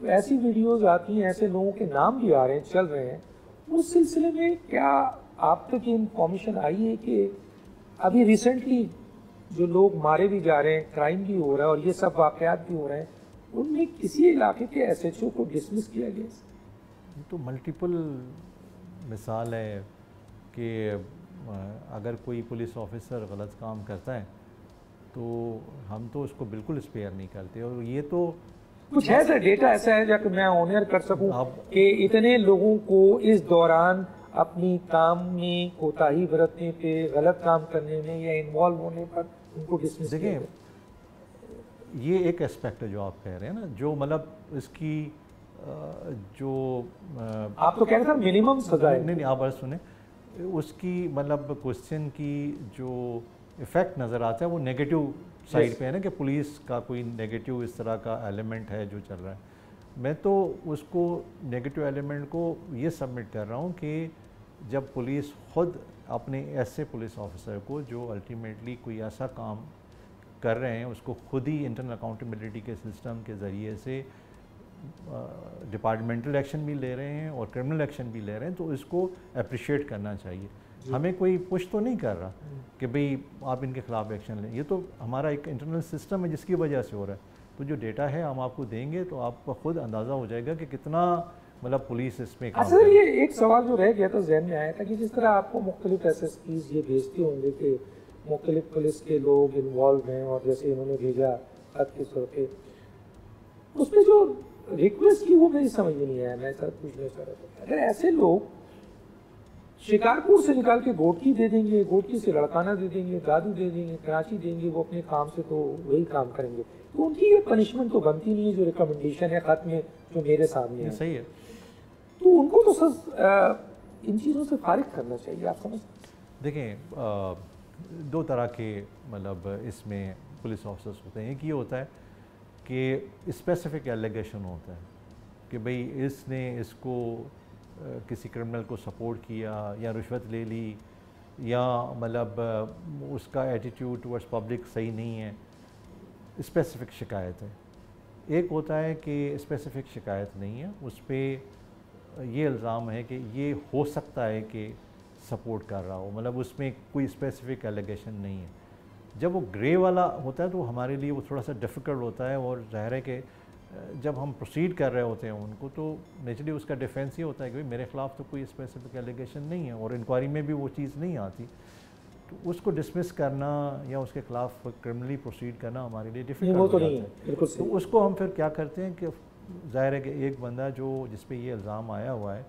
तो ऐसी वीडियोज़ आती हैं, ऐसे लोगों के नाम भी आ रहे हैं, चल रहे हैं। उस सिलसिले में क्या आप तक ये इंफॉर्मेशन आई है कि अभी रिसेंटली जो लोग मारे भी जा रहे हैं, क्राइम भी हो रहा है और ये सब वाक़यात भी हो रहे हैं, उनमें किसी इलाके के SHO को डिसमिस किया गया? तो मल्टीपल मिसाल है कि अगर कोई पुलिस ऑफिसर गलत काम करता है तो हम तो उसको बिल्कुल स्पेयर नहीं करते। और ये तो कुछ है सर, डेटा ऐसा है जबकि मैं ऑनर कर सकूं कि इतने लोगों को इस दौरान अपनी काम में कोताही बरतने पे, गलत काम करने में या इन्वॉल्व होने पर उनको डिसमिस। देखें ये एक एस्पेक्ट है जो आप कह रहे हैं ना, जो मतलब इसकी जो आप तो कह रहे थे मिनिमम सजा है। नहीं आप बात सुने, उसकी मतलब क्वेश्चन की जो इफ़ेक्ट नज़र आता है वो नेगेटिव साइड पे है ना, कि पुलिस का कोई नेगेटिव इस तरह का एलिमेंट है जो चल रहा है। मैं तो उसको नेगेटिव एलिमेंट को ये सबमिट कर रहा हूँ कि जब पुलिस ख़ुद अपने ऐसे पुलिस ऑफिसर को जो अल्टीमेटली कोई ऐसा काम कर रहे हैं उसको खुद ही इंटरनल अकाउंटेबिलिटी के सिस्टम के ज़रिए से डिपार्टमेंटल एक्शन भी ले रहे हैं और क्रिमिनल एक्शन भी ले रहे हैं, तो इसको अप्रिशिएट करना चाहिए। हमें कोई पुश तो नहीं कर रहा कि भाई आप इनके ख़िलाफ़ एक्शन लें, ये तो हमारा एक इंटरनल सिस्टम है जिसकी वजह से हो रहा है। तो जो डेटा है हम आपको देंगे तो आपका खुद अंदाज़ा हो जाएगा कि कितना मतलब पुलिस इसमें काम कर रही है। ये एक सवाल जो रह गया था जहन में आया था कि जिस तरह आपको मुख्तलिफ SSPs ये भेजते होंगे कि मुख्तलिफ पुलिस के लोग इन्वॉल्व हैं, और जैसे इन्होंने भेजा खत के तौर पर उसमें जो रिक्वेस्ट की वो मेरी समझ में नहीं आया, मैं सर पूछना चाह रहा था, अगर ऐसे लोग शिकारपुर से निकाल के गोटकी दे देंगे, गोटकी से लड़काना दे देंगे, दादू दे देंगे, कराची देंगे, वो अपने काम से तो वही काम करेंगे। तो उनकी ये पनिशमेंट तो बनती नहीं है जो रिकमेंडेशन है खत में जो मेरे सामने है। सही है, तो उनको तो सर इन चीज़ों से फारिग करना चाहिए। आप समझ देखें दो तरह के मतलब इसमें पुलिस ऑफिसर्स होते हैं। एक ये होता है कि स्पेसिफिक एलिगेशन होता है कि भाई इसने इसको किसी क्रिमिनल को सपोर्ट किया या रिश्वत ले ली या मतलब उसका एटीट्यूड टुवर्ड्स पब्लिक सही नहीं है, स्पेसिफिक शिकायत है। एक होता है कि स्पेसिफिक शिकायत नहीं है, उस पर ये इल्ज़ाम है कि ये हो सकता है कि सपोर्ट कर रहा हो, मतलब उसमें कोई स्पेसिफिक एलिगेशन नहीं है। जब वो ग्रे वाला होता है तो हमारे लिए वो थोड़ा सा डिफ़िकल्ट होता है और ज़ाहिर है कि जब हम प्रोसीड कर रहे होते हैं उनको तो नेचुरली उसका डिफेंस ये होता है कि मेरे ख़िलाफ़ तो कोई स्पेसिफिक एलिगेशन नहीं है और इंक्वायरी में भी वो चीज़ नहीं आती, तो उसको डिसमिस करना या उसके खिलाफ क्रिमिनली प्रोसीड करना हमारे लिए डिफिकल्ट तो नहीं है। तो उसको हम फिर क्या करते हैं कि ज़ाहिर है कि एक बंदा जो जिस पर ये इल्ज़ाम आया हुआ है,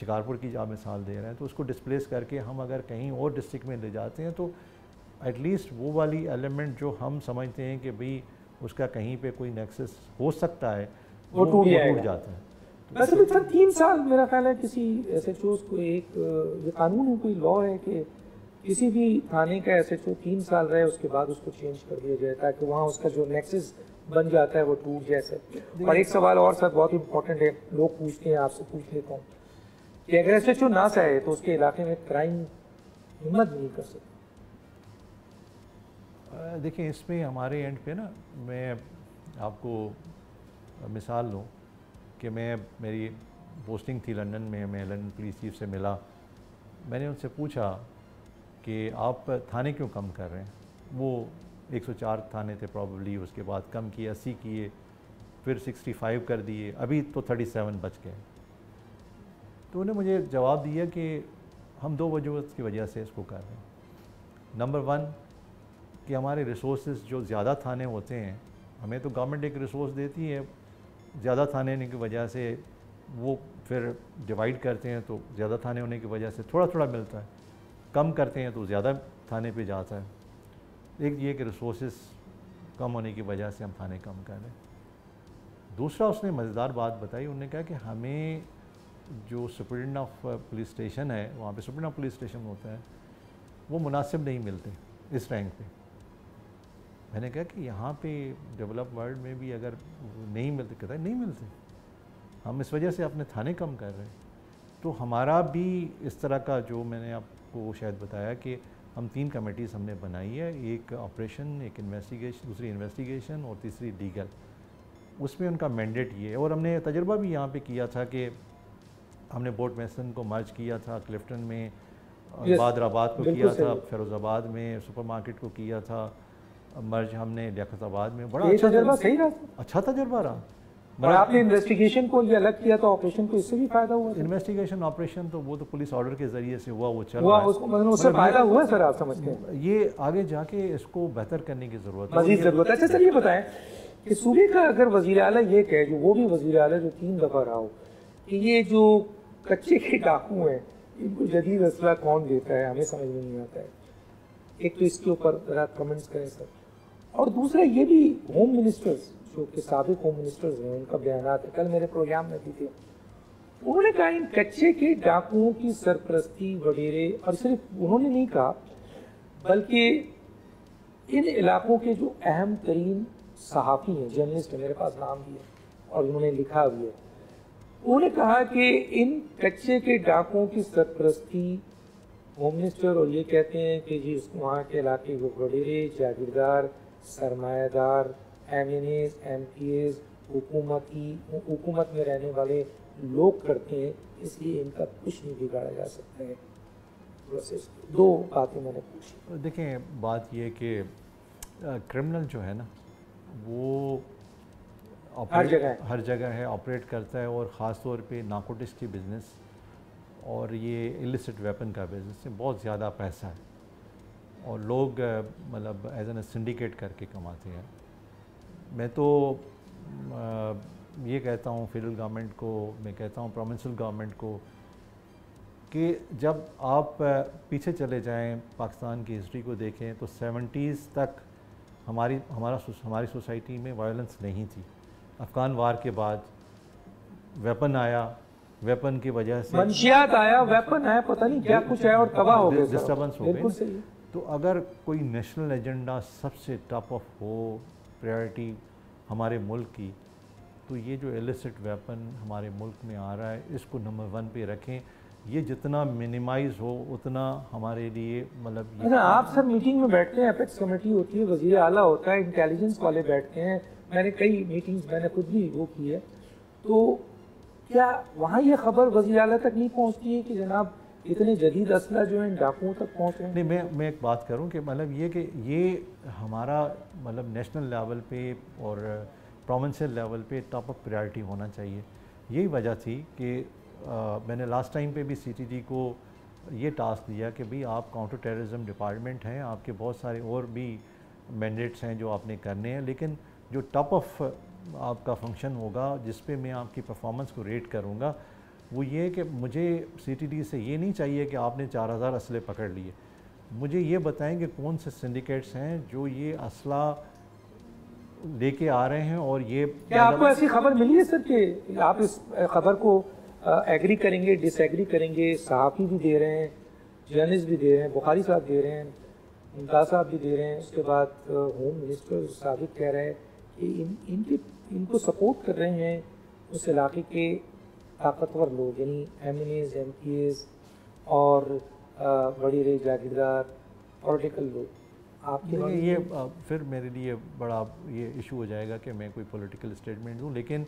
शिकारपुर की जहाँ मिसाल दे रहे हैं, तो उसको डिस्प्लेस करके हम अगर कहीं और डिस्ट्रिक्ट में ले जाते हैं तो एटलीस्ट वो वाली एलिमेंट जो हम समझते हैं कि भाई उसका कहीं पे कोई नेक्सस हो सकता है वो टूट जाता है। वैसे भी सर 3 साल मेरा ख्याल है किसी SHOs को एक ये कानून है, कोई लॉ है कि किसी भी थाने का SHO 3 साल रहे उसके बाद उसको चेंज कर दिया जाए ताकि वहाँ उसका जो नेक्सस बन जाता है वो टूट जाए सर। और एक सवाल और सर बहुत इम्पोर्टेंट है, लोग पूछते हैं, आपसे पूछ लेता हूँ कि अगर SHO ना चाहे तो उसके इलाके में क्राइम हिम्मत नहीं कर सकते। देखिए इसमें हमारे एंड पे ना मैं आपको मिसाल दूँ कि मेरी पोस्टिंग थी लंदन में, मैं लंदन पुलिस चीफ से मिला, मैंने उनसे पूछा कि आप थाने क्यों कम कर रहे हैं। वो 104 थाने थे प्रॉब्ली, उसके बाद कम किए 80 किए, फिर 65 कर दिए, अभी तो 37 बच गए। तो उन्होंने मुझे जवाब दिया कि हम 2 वजूहत की वजह से इसको कर रहे हैं। नंबर 1 कि हमारे रिसोर्सेज जो ज़्यादा थाने होते हैं, हमें तो गवर्नमेंट एक रिसोर्स देती है, ज़्यादा थाने होने की वजह से वो फिर डिवाइड करते हैं तो ज़्यादा थाने होने की वजह से थोड़ा थोड़ा मिलता है, कम करते हैं तो ज़्यादा थाने पे जाता है। एक ये कि रिसोर्सेज कम होने की वजह से हम थाने कम कर रहे हैं। दूसरा उसने मज़ेदार बात बताई, उन्होंने कहा कि हमें जो सुप्रिटेंडेंट ऑफ पुलिस स्टेशन है, वहाँ पर सुप्रिटेंडेंट ऑफ पुलिस स्टेशन होता है, वो मुनासिब नहीं मिलते इस रैंक पर। मैंने कहा कि यहाँ पे डेवलप वर्ल्ड में भी अगर नहीं मिलते, कहता है नहीं मिलते, हम इस वजह से अपने थाने कम कर रहे हैं। तो हमारा भी इस तरह का जो मैंने आपको शायद बताया कि हम 3 कमेटीज़ हमने बनाई है, एक ऑपरेशन, एक इन्वेस्टिगेशन, दूसरी इन्वेस्टिगेशन और तीसरी लीगल। उसमें उनका मैंडेट ये है और हमने तजर्बा भी यहाँ पर किया था कि हमने बोर्ड मैसन को मर्ज किया था, क्लिफ्टन में बादराबाद को किया था, फ़िरोज़ाबाद में सुपरमार्केट को किया था मर्ज, हमने लियाकताबाद में बड़ा अच्छा तजर्बा रहा। और आपने इन्वेस्टिगेशन को ये अलग किया तो ऑपरेशन को इससे भी फायदा हुआ। इन्वेस्टिगेशन ऑपरेशन तो वो तो पुलिस ऑर्डर के जरिए से हुआ, वो चल रहा है, मतलब उससे फायदा हुआ सर। आप समझते हैं ये आगे जाके इसको बेहतर करने की जरूरत है। अच्छा सर ये बताएं कि सूबे का अगर वजीर आला ये कहे, जो वो भी वजीर आला जो 3 दफ़ा रहा हो, कि ये जो कच्चे के डाकू हैं इनको जदीद असला कौन देता है, हमें समझ में नहीं आता है। एक तो इसके ऊपर जरा कमेंट्स करें सर। और दूसरा ये भी होम मिनिस्टर्स जो कि साबिक होम मिनिस्टर्स हैं उनका बयान है, कल मेरे प्रोग्राम में भी थे, उन्होंने कहा इन कच्चे के डाकुओं की सरपरस्ती वडेरे, और सिर्फ उन्होंने नहीं कहा बल्कि इन इलाकों के जो अहम तरीन सहाफ़ी हैं, जर्नलिस्ट हैं, मेरे पास नाम भी है और उन्होंने लिखा भी है, उन्होंने कहा कि इन कच्चे के डाकुओं की सरपरस्ती होम मिनिस्टर और ये कहते हैं कि जी वहाँ के इलाके को वडेरे, जागीरदार, सरमायादार, MNAs, MPAs, हुकूमत में रहने वाले लोग करते हैं, इसलिए इनका कुछ नहीं बिगाड़ा जा सकता है। दो बातें मैंने पूछी। देखें बात यह कि क्रिमिनल जो है ना वो हर जगह है, ऑपरेट करता है और ख़ास तौर पे नार्कोटिक्स की बिज़नेस और ये इलिसिट वेपन का बिज़नेस में बहुत ज़्यादा पैसा है और लोग मतलब एज एन सिंडिकेट करके कमाते हैं। मैं तो ये कहता हूँ फेडरल गवर्नमेंट को, मैं कहता हूँ प्रोविंशियल गवर्नमेंट को कि जब आप पीछे चले जाएं, पाकिस्तान की हिस्ट्री को देखें तो 70s तक हमारी सोसाइटी में वायलेंस नहीं थी। अफगान वार के बाद वेपन आया, वेपन की वजह से मंशियात आया, वेपन आया, पता नहीं क्या कुछ है और तबाह हो गए, डिस्टर्बेंस हो गए। तो अगर कोई नेशनल एजेंडा सबसे टॉप ऑफ हो प्रायोरिटी हमारे मुल्क की, तो ये जो इलिसिट वेपन हमारे मुल्क में आ रहा है इसको नंबर 1 पे रखें। ये जितना मिनिमाइज हो उतना हमारे लिए, मतलब आप सब मीटिंग में बैठते हैं, एपेक्स कमेटी होती है, वज़ीर आला होता है, इंटेलिजेंस वाले बैठते हैं, मैंने कई मीटिंग्स मैंने खुद भी वो की है, तो क्या वहाँ ये खबर वज़ीर आला तक नहीं पहुँचती है कि जनाब इतने जदीद असला जो इन डाकुओं तक पहुँच रहे हैं? नहीं, मैं एक बात करूँ कि मतलब ये कि ये हमारा मतलब नेशनल लेवल पे और प्रोविंशियल लेवल पे टॉप ऑफ प्रायोरिटी होना चाहिए। यही वजह थी कि मैंने लास्ट टाइम पे भी CTD को ये टास्क दिया कि भाई आप काउंटर टेररिज्म डिपार्टमेंट हैं, आपके बहुत सारे और भी मैंडेट्स हैं जो आपने करने हैं, लेकिन जो टॉप ऑफ आपका फंक्शन होगा जिस पे मैं आपकी परफॉर्मेंस को रेट करूँगा वो ये कि मुझे CTD से ये नहीं चाहिए कि आपने 4000 असले पकड़ लिए, मुझे ये बताएं कि कौन से सिंडिकेट्स हैं जो ये असला लेके आ रहे हैं। और ये क्या आपको ऐसी खबर मिली है सर कि आप इस खबर को एग्री करेंगे, डिसएग्री करेंगे? सहाफ़ी भी दे रहे हैं, जर्नलिस्ट भी दे रहे हैं, बुखारी साहब दे रहे हैं, मुमताज़ साहब भी दे रहे हैं, उसके बाद होम मिनिस्टर साबिक कह रहे हैं कि इनको सपोर्ट कर रहे हैं उस इलाके के ताकतवर लोग, यानी MLAs, MPAs और बड़ी रही जागीरदार पॉलिटिकल लोग। आपके ये फिर मेरे लिए बड़ा ये इशू हो जाएगा कि मैं कोई पॉलिटिकल स्टेटमेंट दूँ, लेकिन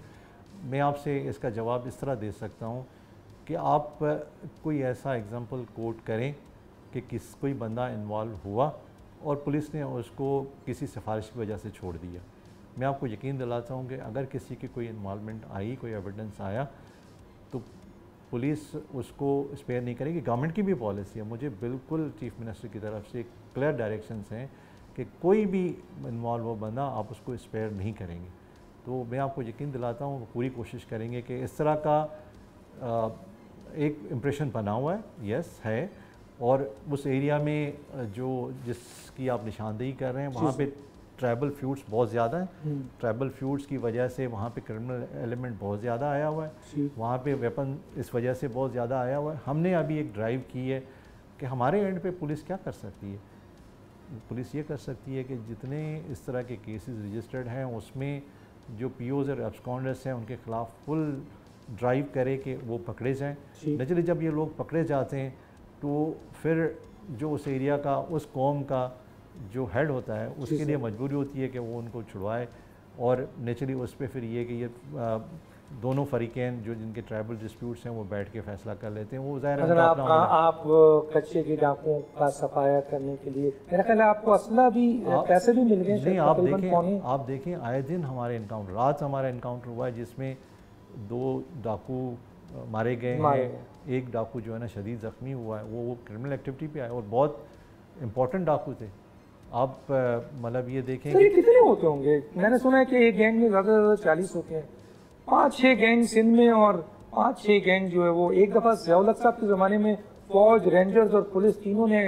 मैं आपसे इसका जवाब इस तरह दे सकता हूँ कि आप कोई ऐसा एग्जांपल कोट करें कि कोई बंदा इन्वॉल्व हुआ और पुलिस ने उसको किसी सिफारिश की वजह से छोड़ दिया। मैं आपको यकीन दिलाता हूँ कि अगर किसी की कोई इन्वॉल्वमेंट आई, कोई एविडेंस आया, तो पुलिस उसको स्पेयर नहीं करेगी। गवर्नमेंट की भी पॉलिसी है, मुझे बिल्कुल चीफ मिनिस्टर की तरफ से क्लियर डायरेक्शंस हैं कि कोई भी इन्वॉल्व हो बंदा आप उसको स्पेयर नहीं करेंगे। तो मैं आपको यकीन दिलाता हूँ पूरी कोशिश करेंगे कि इस तरह का एक इम्प्रेशन बना हुआ है, यस है, और उस एरिया में जो जिसकी आप निशानदेही कर रहे हैं वहाँ पर ट्राइबल फ्यूड्स बहुत ज़्यादा हैं, ट्राइबल फ्यूड्स की वजह से वहाँ पे क्रिमिनल एलिमेंट बहुत ज़्यादा आया हुआ है, वहाँ पे वेपन इस वजह से बहुत ज़्यादा आया हुआ है। हमने अभी एक ड्राइव की है कि हमारे एंड पे पुलिस क्या कर सकती है। पुलिस ये कर सकती है कि जितने इस तरह के केसेस रजिस्टर्ड हैं उसमें जो POs और एब्सकॉन्डर्स हैं उनके खिलाफ फुल ड्राइव करे कि वो पकड़े जाएँ। नेचुरली जब ये लोग पकड़े जाते हैं तो फिर जो उस एरिया का, उस कौम का जो हेड होता है उसके लिए मजबूरी होती है कि वो उनको छुड़वाए, और नेचुरली उस पर फिर ये कि ये दोनों फरीकें जो जिनके ट्राइबल डिस्प्यूट्स हैं वो बैठ के फैसला कर लेते हैं। वो ज़ाहिर आप कच्चे के डाकुओं का सफाया करने के लिए मेरा ख्याल है आपको असला भी पैसे भी मिल गए। नहीं, आप देखें आए दिन हमारे इनकाउंटर, रात हमारा इनकाउंटर हुआ है जिसमें 2 डाकू मारे गए हैं, एक डाकू जो है ना शदीद ज़ख्मी हुआ है, वो क्रिमिनल एक्टिविटी पे आए और बहुत इम्पोर्टेंट डाकू थे। आप मतलब ये देखें सर, ये कितने होते होंगे? मैंने सुना है कि एक गैंग में ज़्यादा से ज़्यादा 40 होते हैं, 5-6 गैंग सिंध में, और 5-6 गैंग जो है वो एक दफ़ा जवलक साहब के ज़माने में फौज, रेंजर्स और पुलिस तीनों ने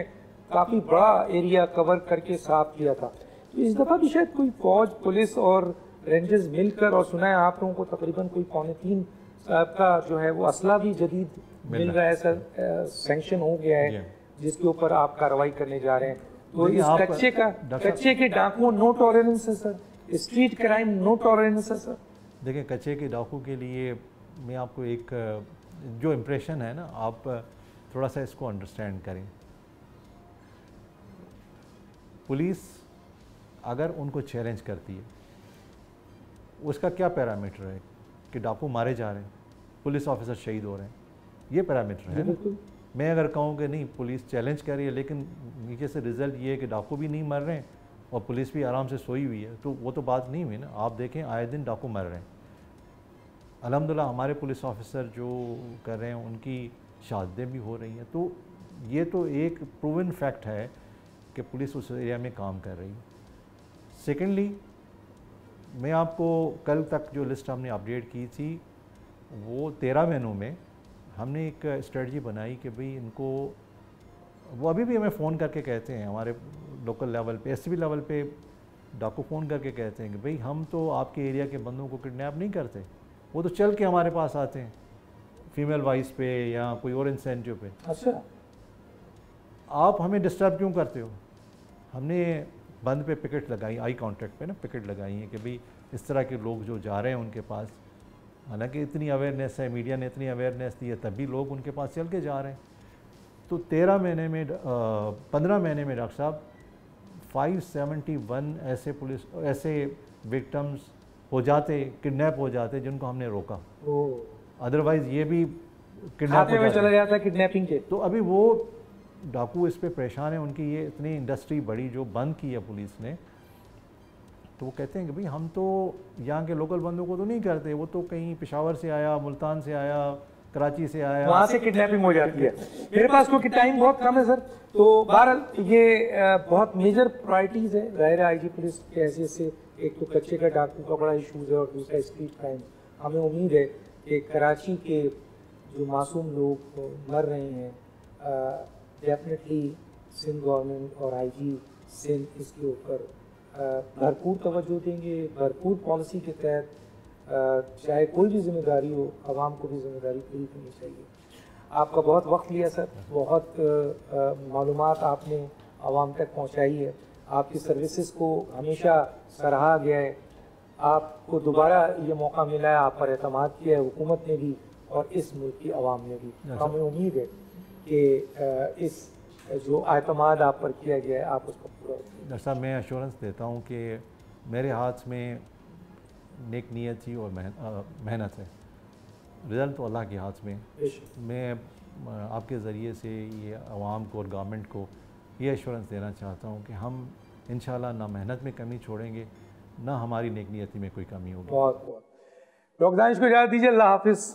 काफ़ी बड़ा एरिया कवर करके साफ किया था। तो इस दफ़ा भी शायद कोई फौज, पुलिस और रेंजर्स मिलकर, और सुना है आप लोगों को तकरीबन कोई 2.25 का जो है वो असला भी जदीद मिल रहा है सर, सैंक्शन हो गया है जिसके ऊपर आप कार्रवाई करने जा रहे हैं। तो इस कच्चे के डाकुओं नो टॉलरेंस है sir, street crime no tolerance है सर। देखिए कच्चे के डाकू के लिए मैं आपको एक जो इम्प्रेशन है ना, आप थोड़ा सा इसको अंडरस्टैंड करें। पुलिस अगर उनको चैलेंज करती है उसका क्या पैरामीटर है कि डाकू मारे जा रहे हैं, पुलिस ऑफिसर शहीद हो रहे हैं, ये पैरामीटर है ना। मैं अगर कहूँ कि नहीं पुलिस चैलेंज कर रही है लेकिन नीचे से रिज़ल्ट ये है कि डाकू भी नहीं मर रहे हैं और पुलिस भी आराम से सोई हुई है, तो वो तो बात नहीं हुई ना। आप देखें आए दिन डाकू मर रहे हैं, अल्हम्दुलिल्लाह हमारे पुलिस ऑफिसर जो कर रहे हैं उनकी शहादतें भी हो रही हैं, तो ये तो एक प्रूवन फैक्ट है कि पुलिस उस एरिया में काम कर रही है। सेकेंडली, मैं आपको कल तक जो लिस्ट हमने अपडेट की थी वो 13 महीनों में हमने एक स्ट्रेटजी बनाई कि भाई इनको, वो अभी भी हमें फ़ोन करके कहते हैं, हमारे लोकल लेवल पे एसपी लेवल पे डाकू फ़ोन करके कहते हैं कि भाई हम तो आपके एरिया के बंदों को किडनैप नहीं करते, वो तो चल के हमारे पास आते हैं फीमेल वाइस पे या कोई और इंसेंटिव पे। अच्छा, आप हमें डिस्टर्ब क्यों करते हो? हमने बंद पे पिकेट लगाई, आई कॉन्टैक्ट पे ना पिकेट लगाई है कि भाई इस तरह के लोग जो जा रहे हैं उनके पास, हालांकि इतनी अवेयरनेस है, मीडिया ने इतनी अवेयरनेस दी है, तब भी लोग उनके पास चल के जा रहे हैं। तो 15 महीने में डॉक्टर साहब 571 ऐसे विक्टम्स हो जाते, किडनैप हो जाते, जिनको हमने रोका। अदरवाइज़ ये भी किडनैप हो चला जाता किडनैपिंग के। तो अभी वो डाकू इस पे परेशान है, उनकी ये इतनी इंडस्ट्री बड़ी जो बंद की है पुलिस ने, तो वो कहते हैं कि भाई हम तो यहाँ के लोकल बंदों को तो नहीं करते, वो तो कहीं पेशावर से आया, मुल्तान से आया, कराची से आया, वहाँ से किडनैपिंग हो जाती है। मेरे पास क्योंकि टाइम बहुत कम है सर, तो बहरहाल ये बहुत मेजर प्रायोरिटीज़ है ज़ाहिर है आईजी पुलिस की हैसियत से। एक तो कच्चे का डाकू का बड़ा इशूज़ है और दूसरा स्ट्रीट क्राइम। हमें उम्मीद है कि कराची के जो मासूम लोग मर रहे हैं, डेफिनेटली सिंध गवर्नमेंट और आईजी सिंध इसके ऊपर भरपूर तवज्जो देंगे, भरपूर पॉलिसी के तहत चाहे कोई भी जिम्मेदारी हो, आवाम को भी जिम्मेदारी पूरी करनी चाहिए। आपका बहुत वक्त लिया सर, बहुत मालूमात आपने आवाम तक पहुंचाई है, आपकी सर्विसेज को हमेशा सराहा गया है, आपको दोबारा ये मौका मिला है, आप पर एतमाद किया है हुकूमत ने भी और इस मुल्क की आवाम ने भी। हमें उम्मीद है कि इस जो एतमाद आप पर किया गया है आप उसको पूरा। डॉक्टर साहब मैं एश्योरेंस देता हूँ कि मेरे हाथ में नेक नीयत ही और मेहनत है, रिजल्ट तो अल्लाह के हाथ में। मैं आपके ज़रिए से ये आवाम को और गवर्नमेंट को ये एश्योरेंस देना चाहता हूँ कि हम इंशाल्लाह ना मेहनत में कमी छोड़ेंगे, ना हमारी नेक नीयती में कोई कमी होगी। बहुत बहुत डॉक्टर दानिश को इजाज़त दीजिए, अल्लाह हाफिज़।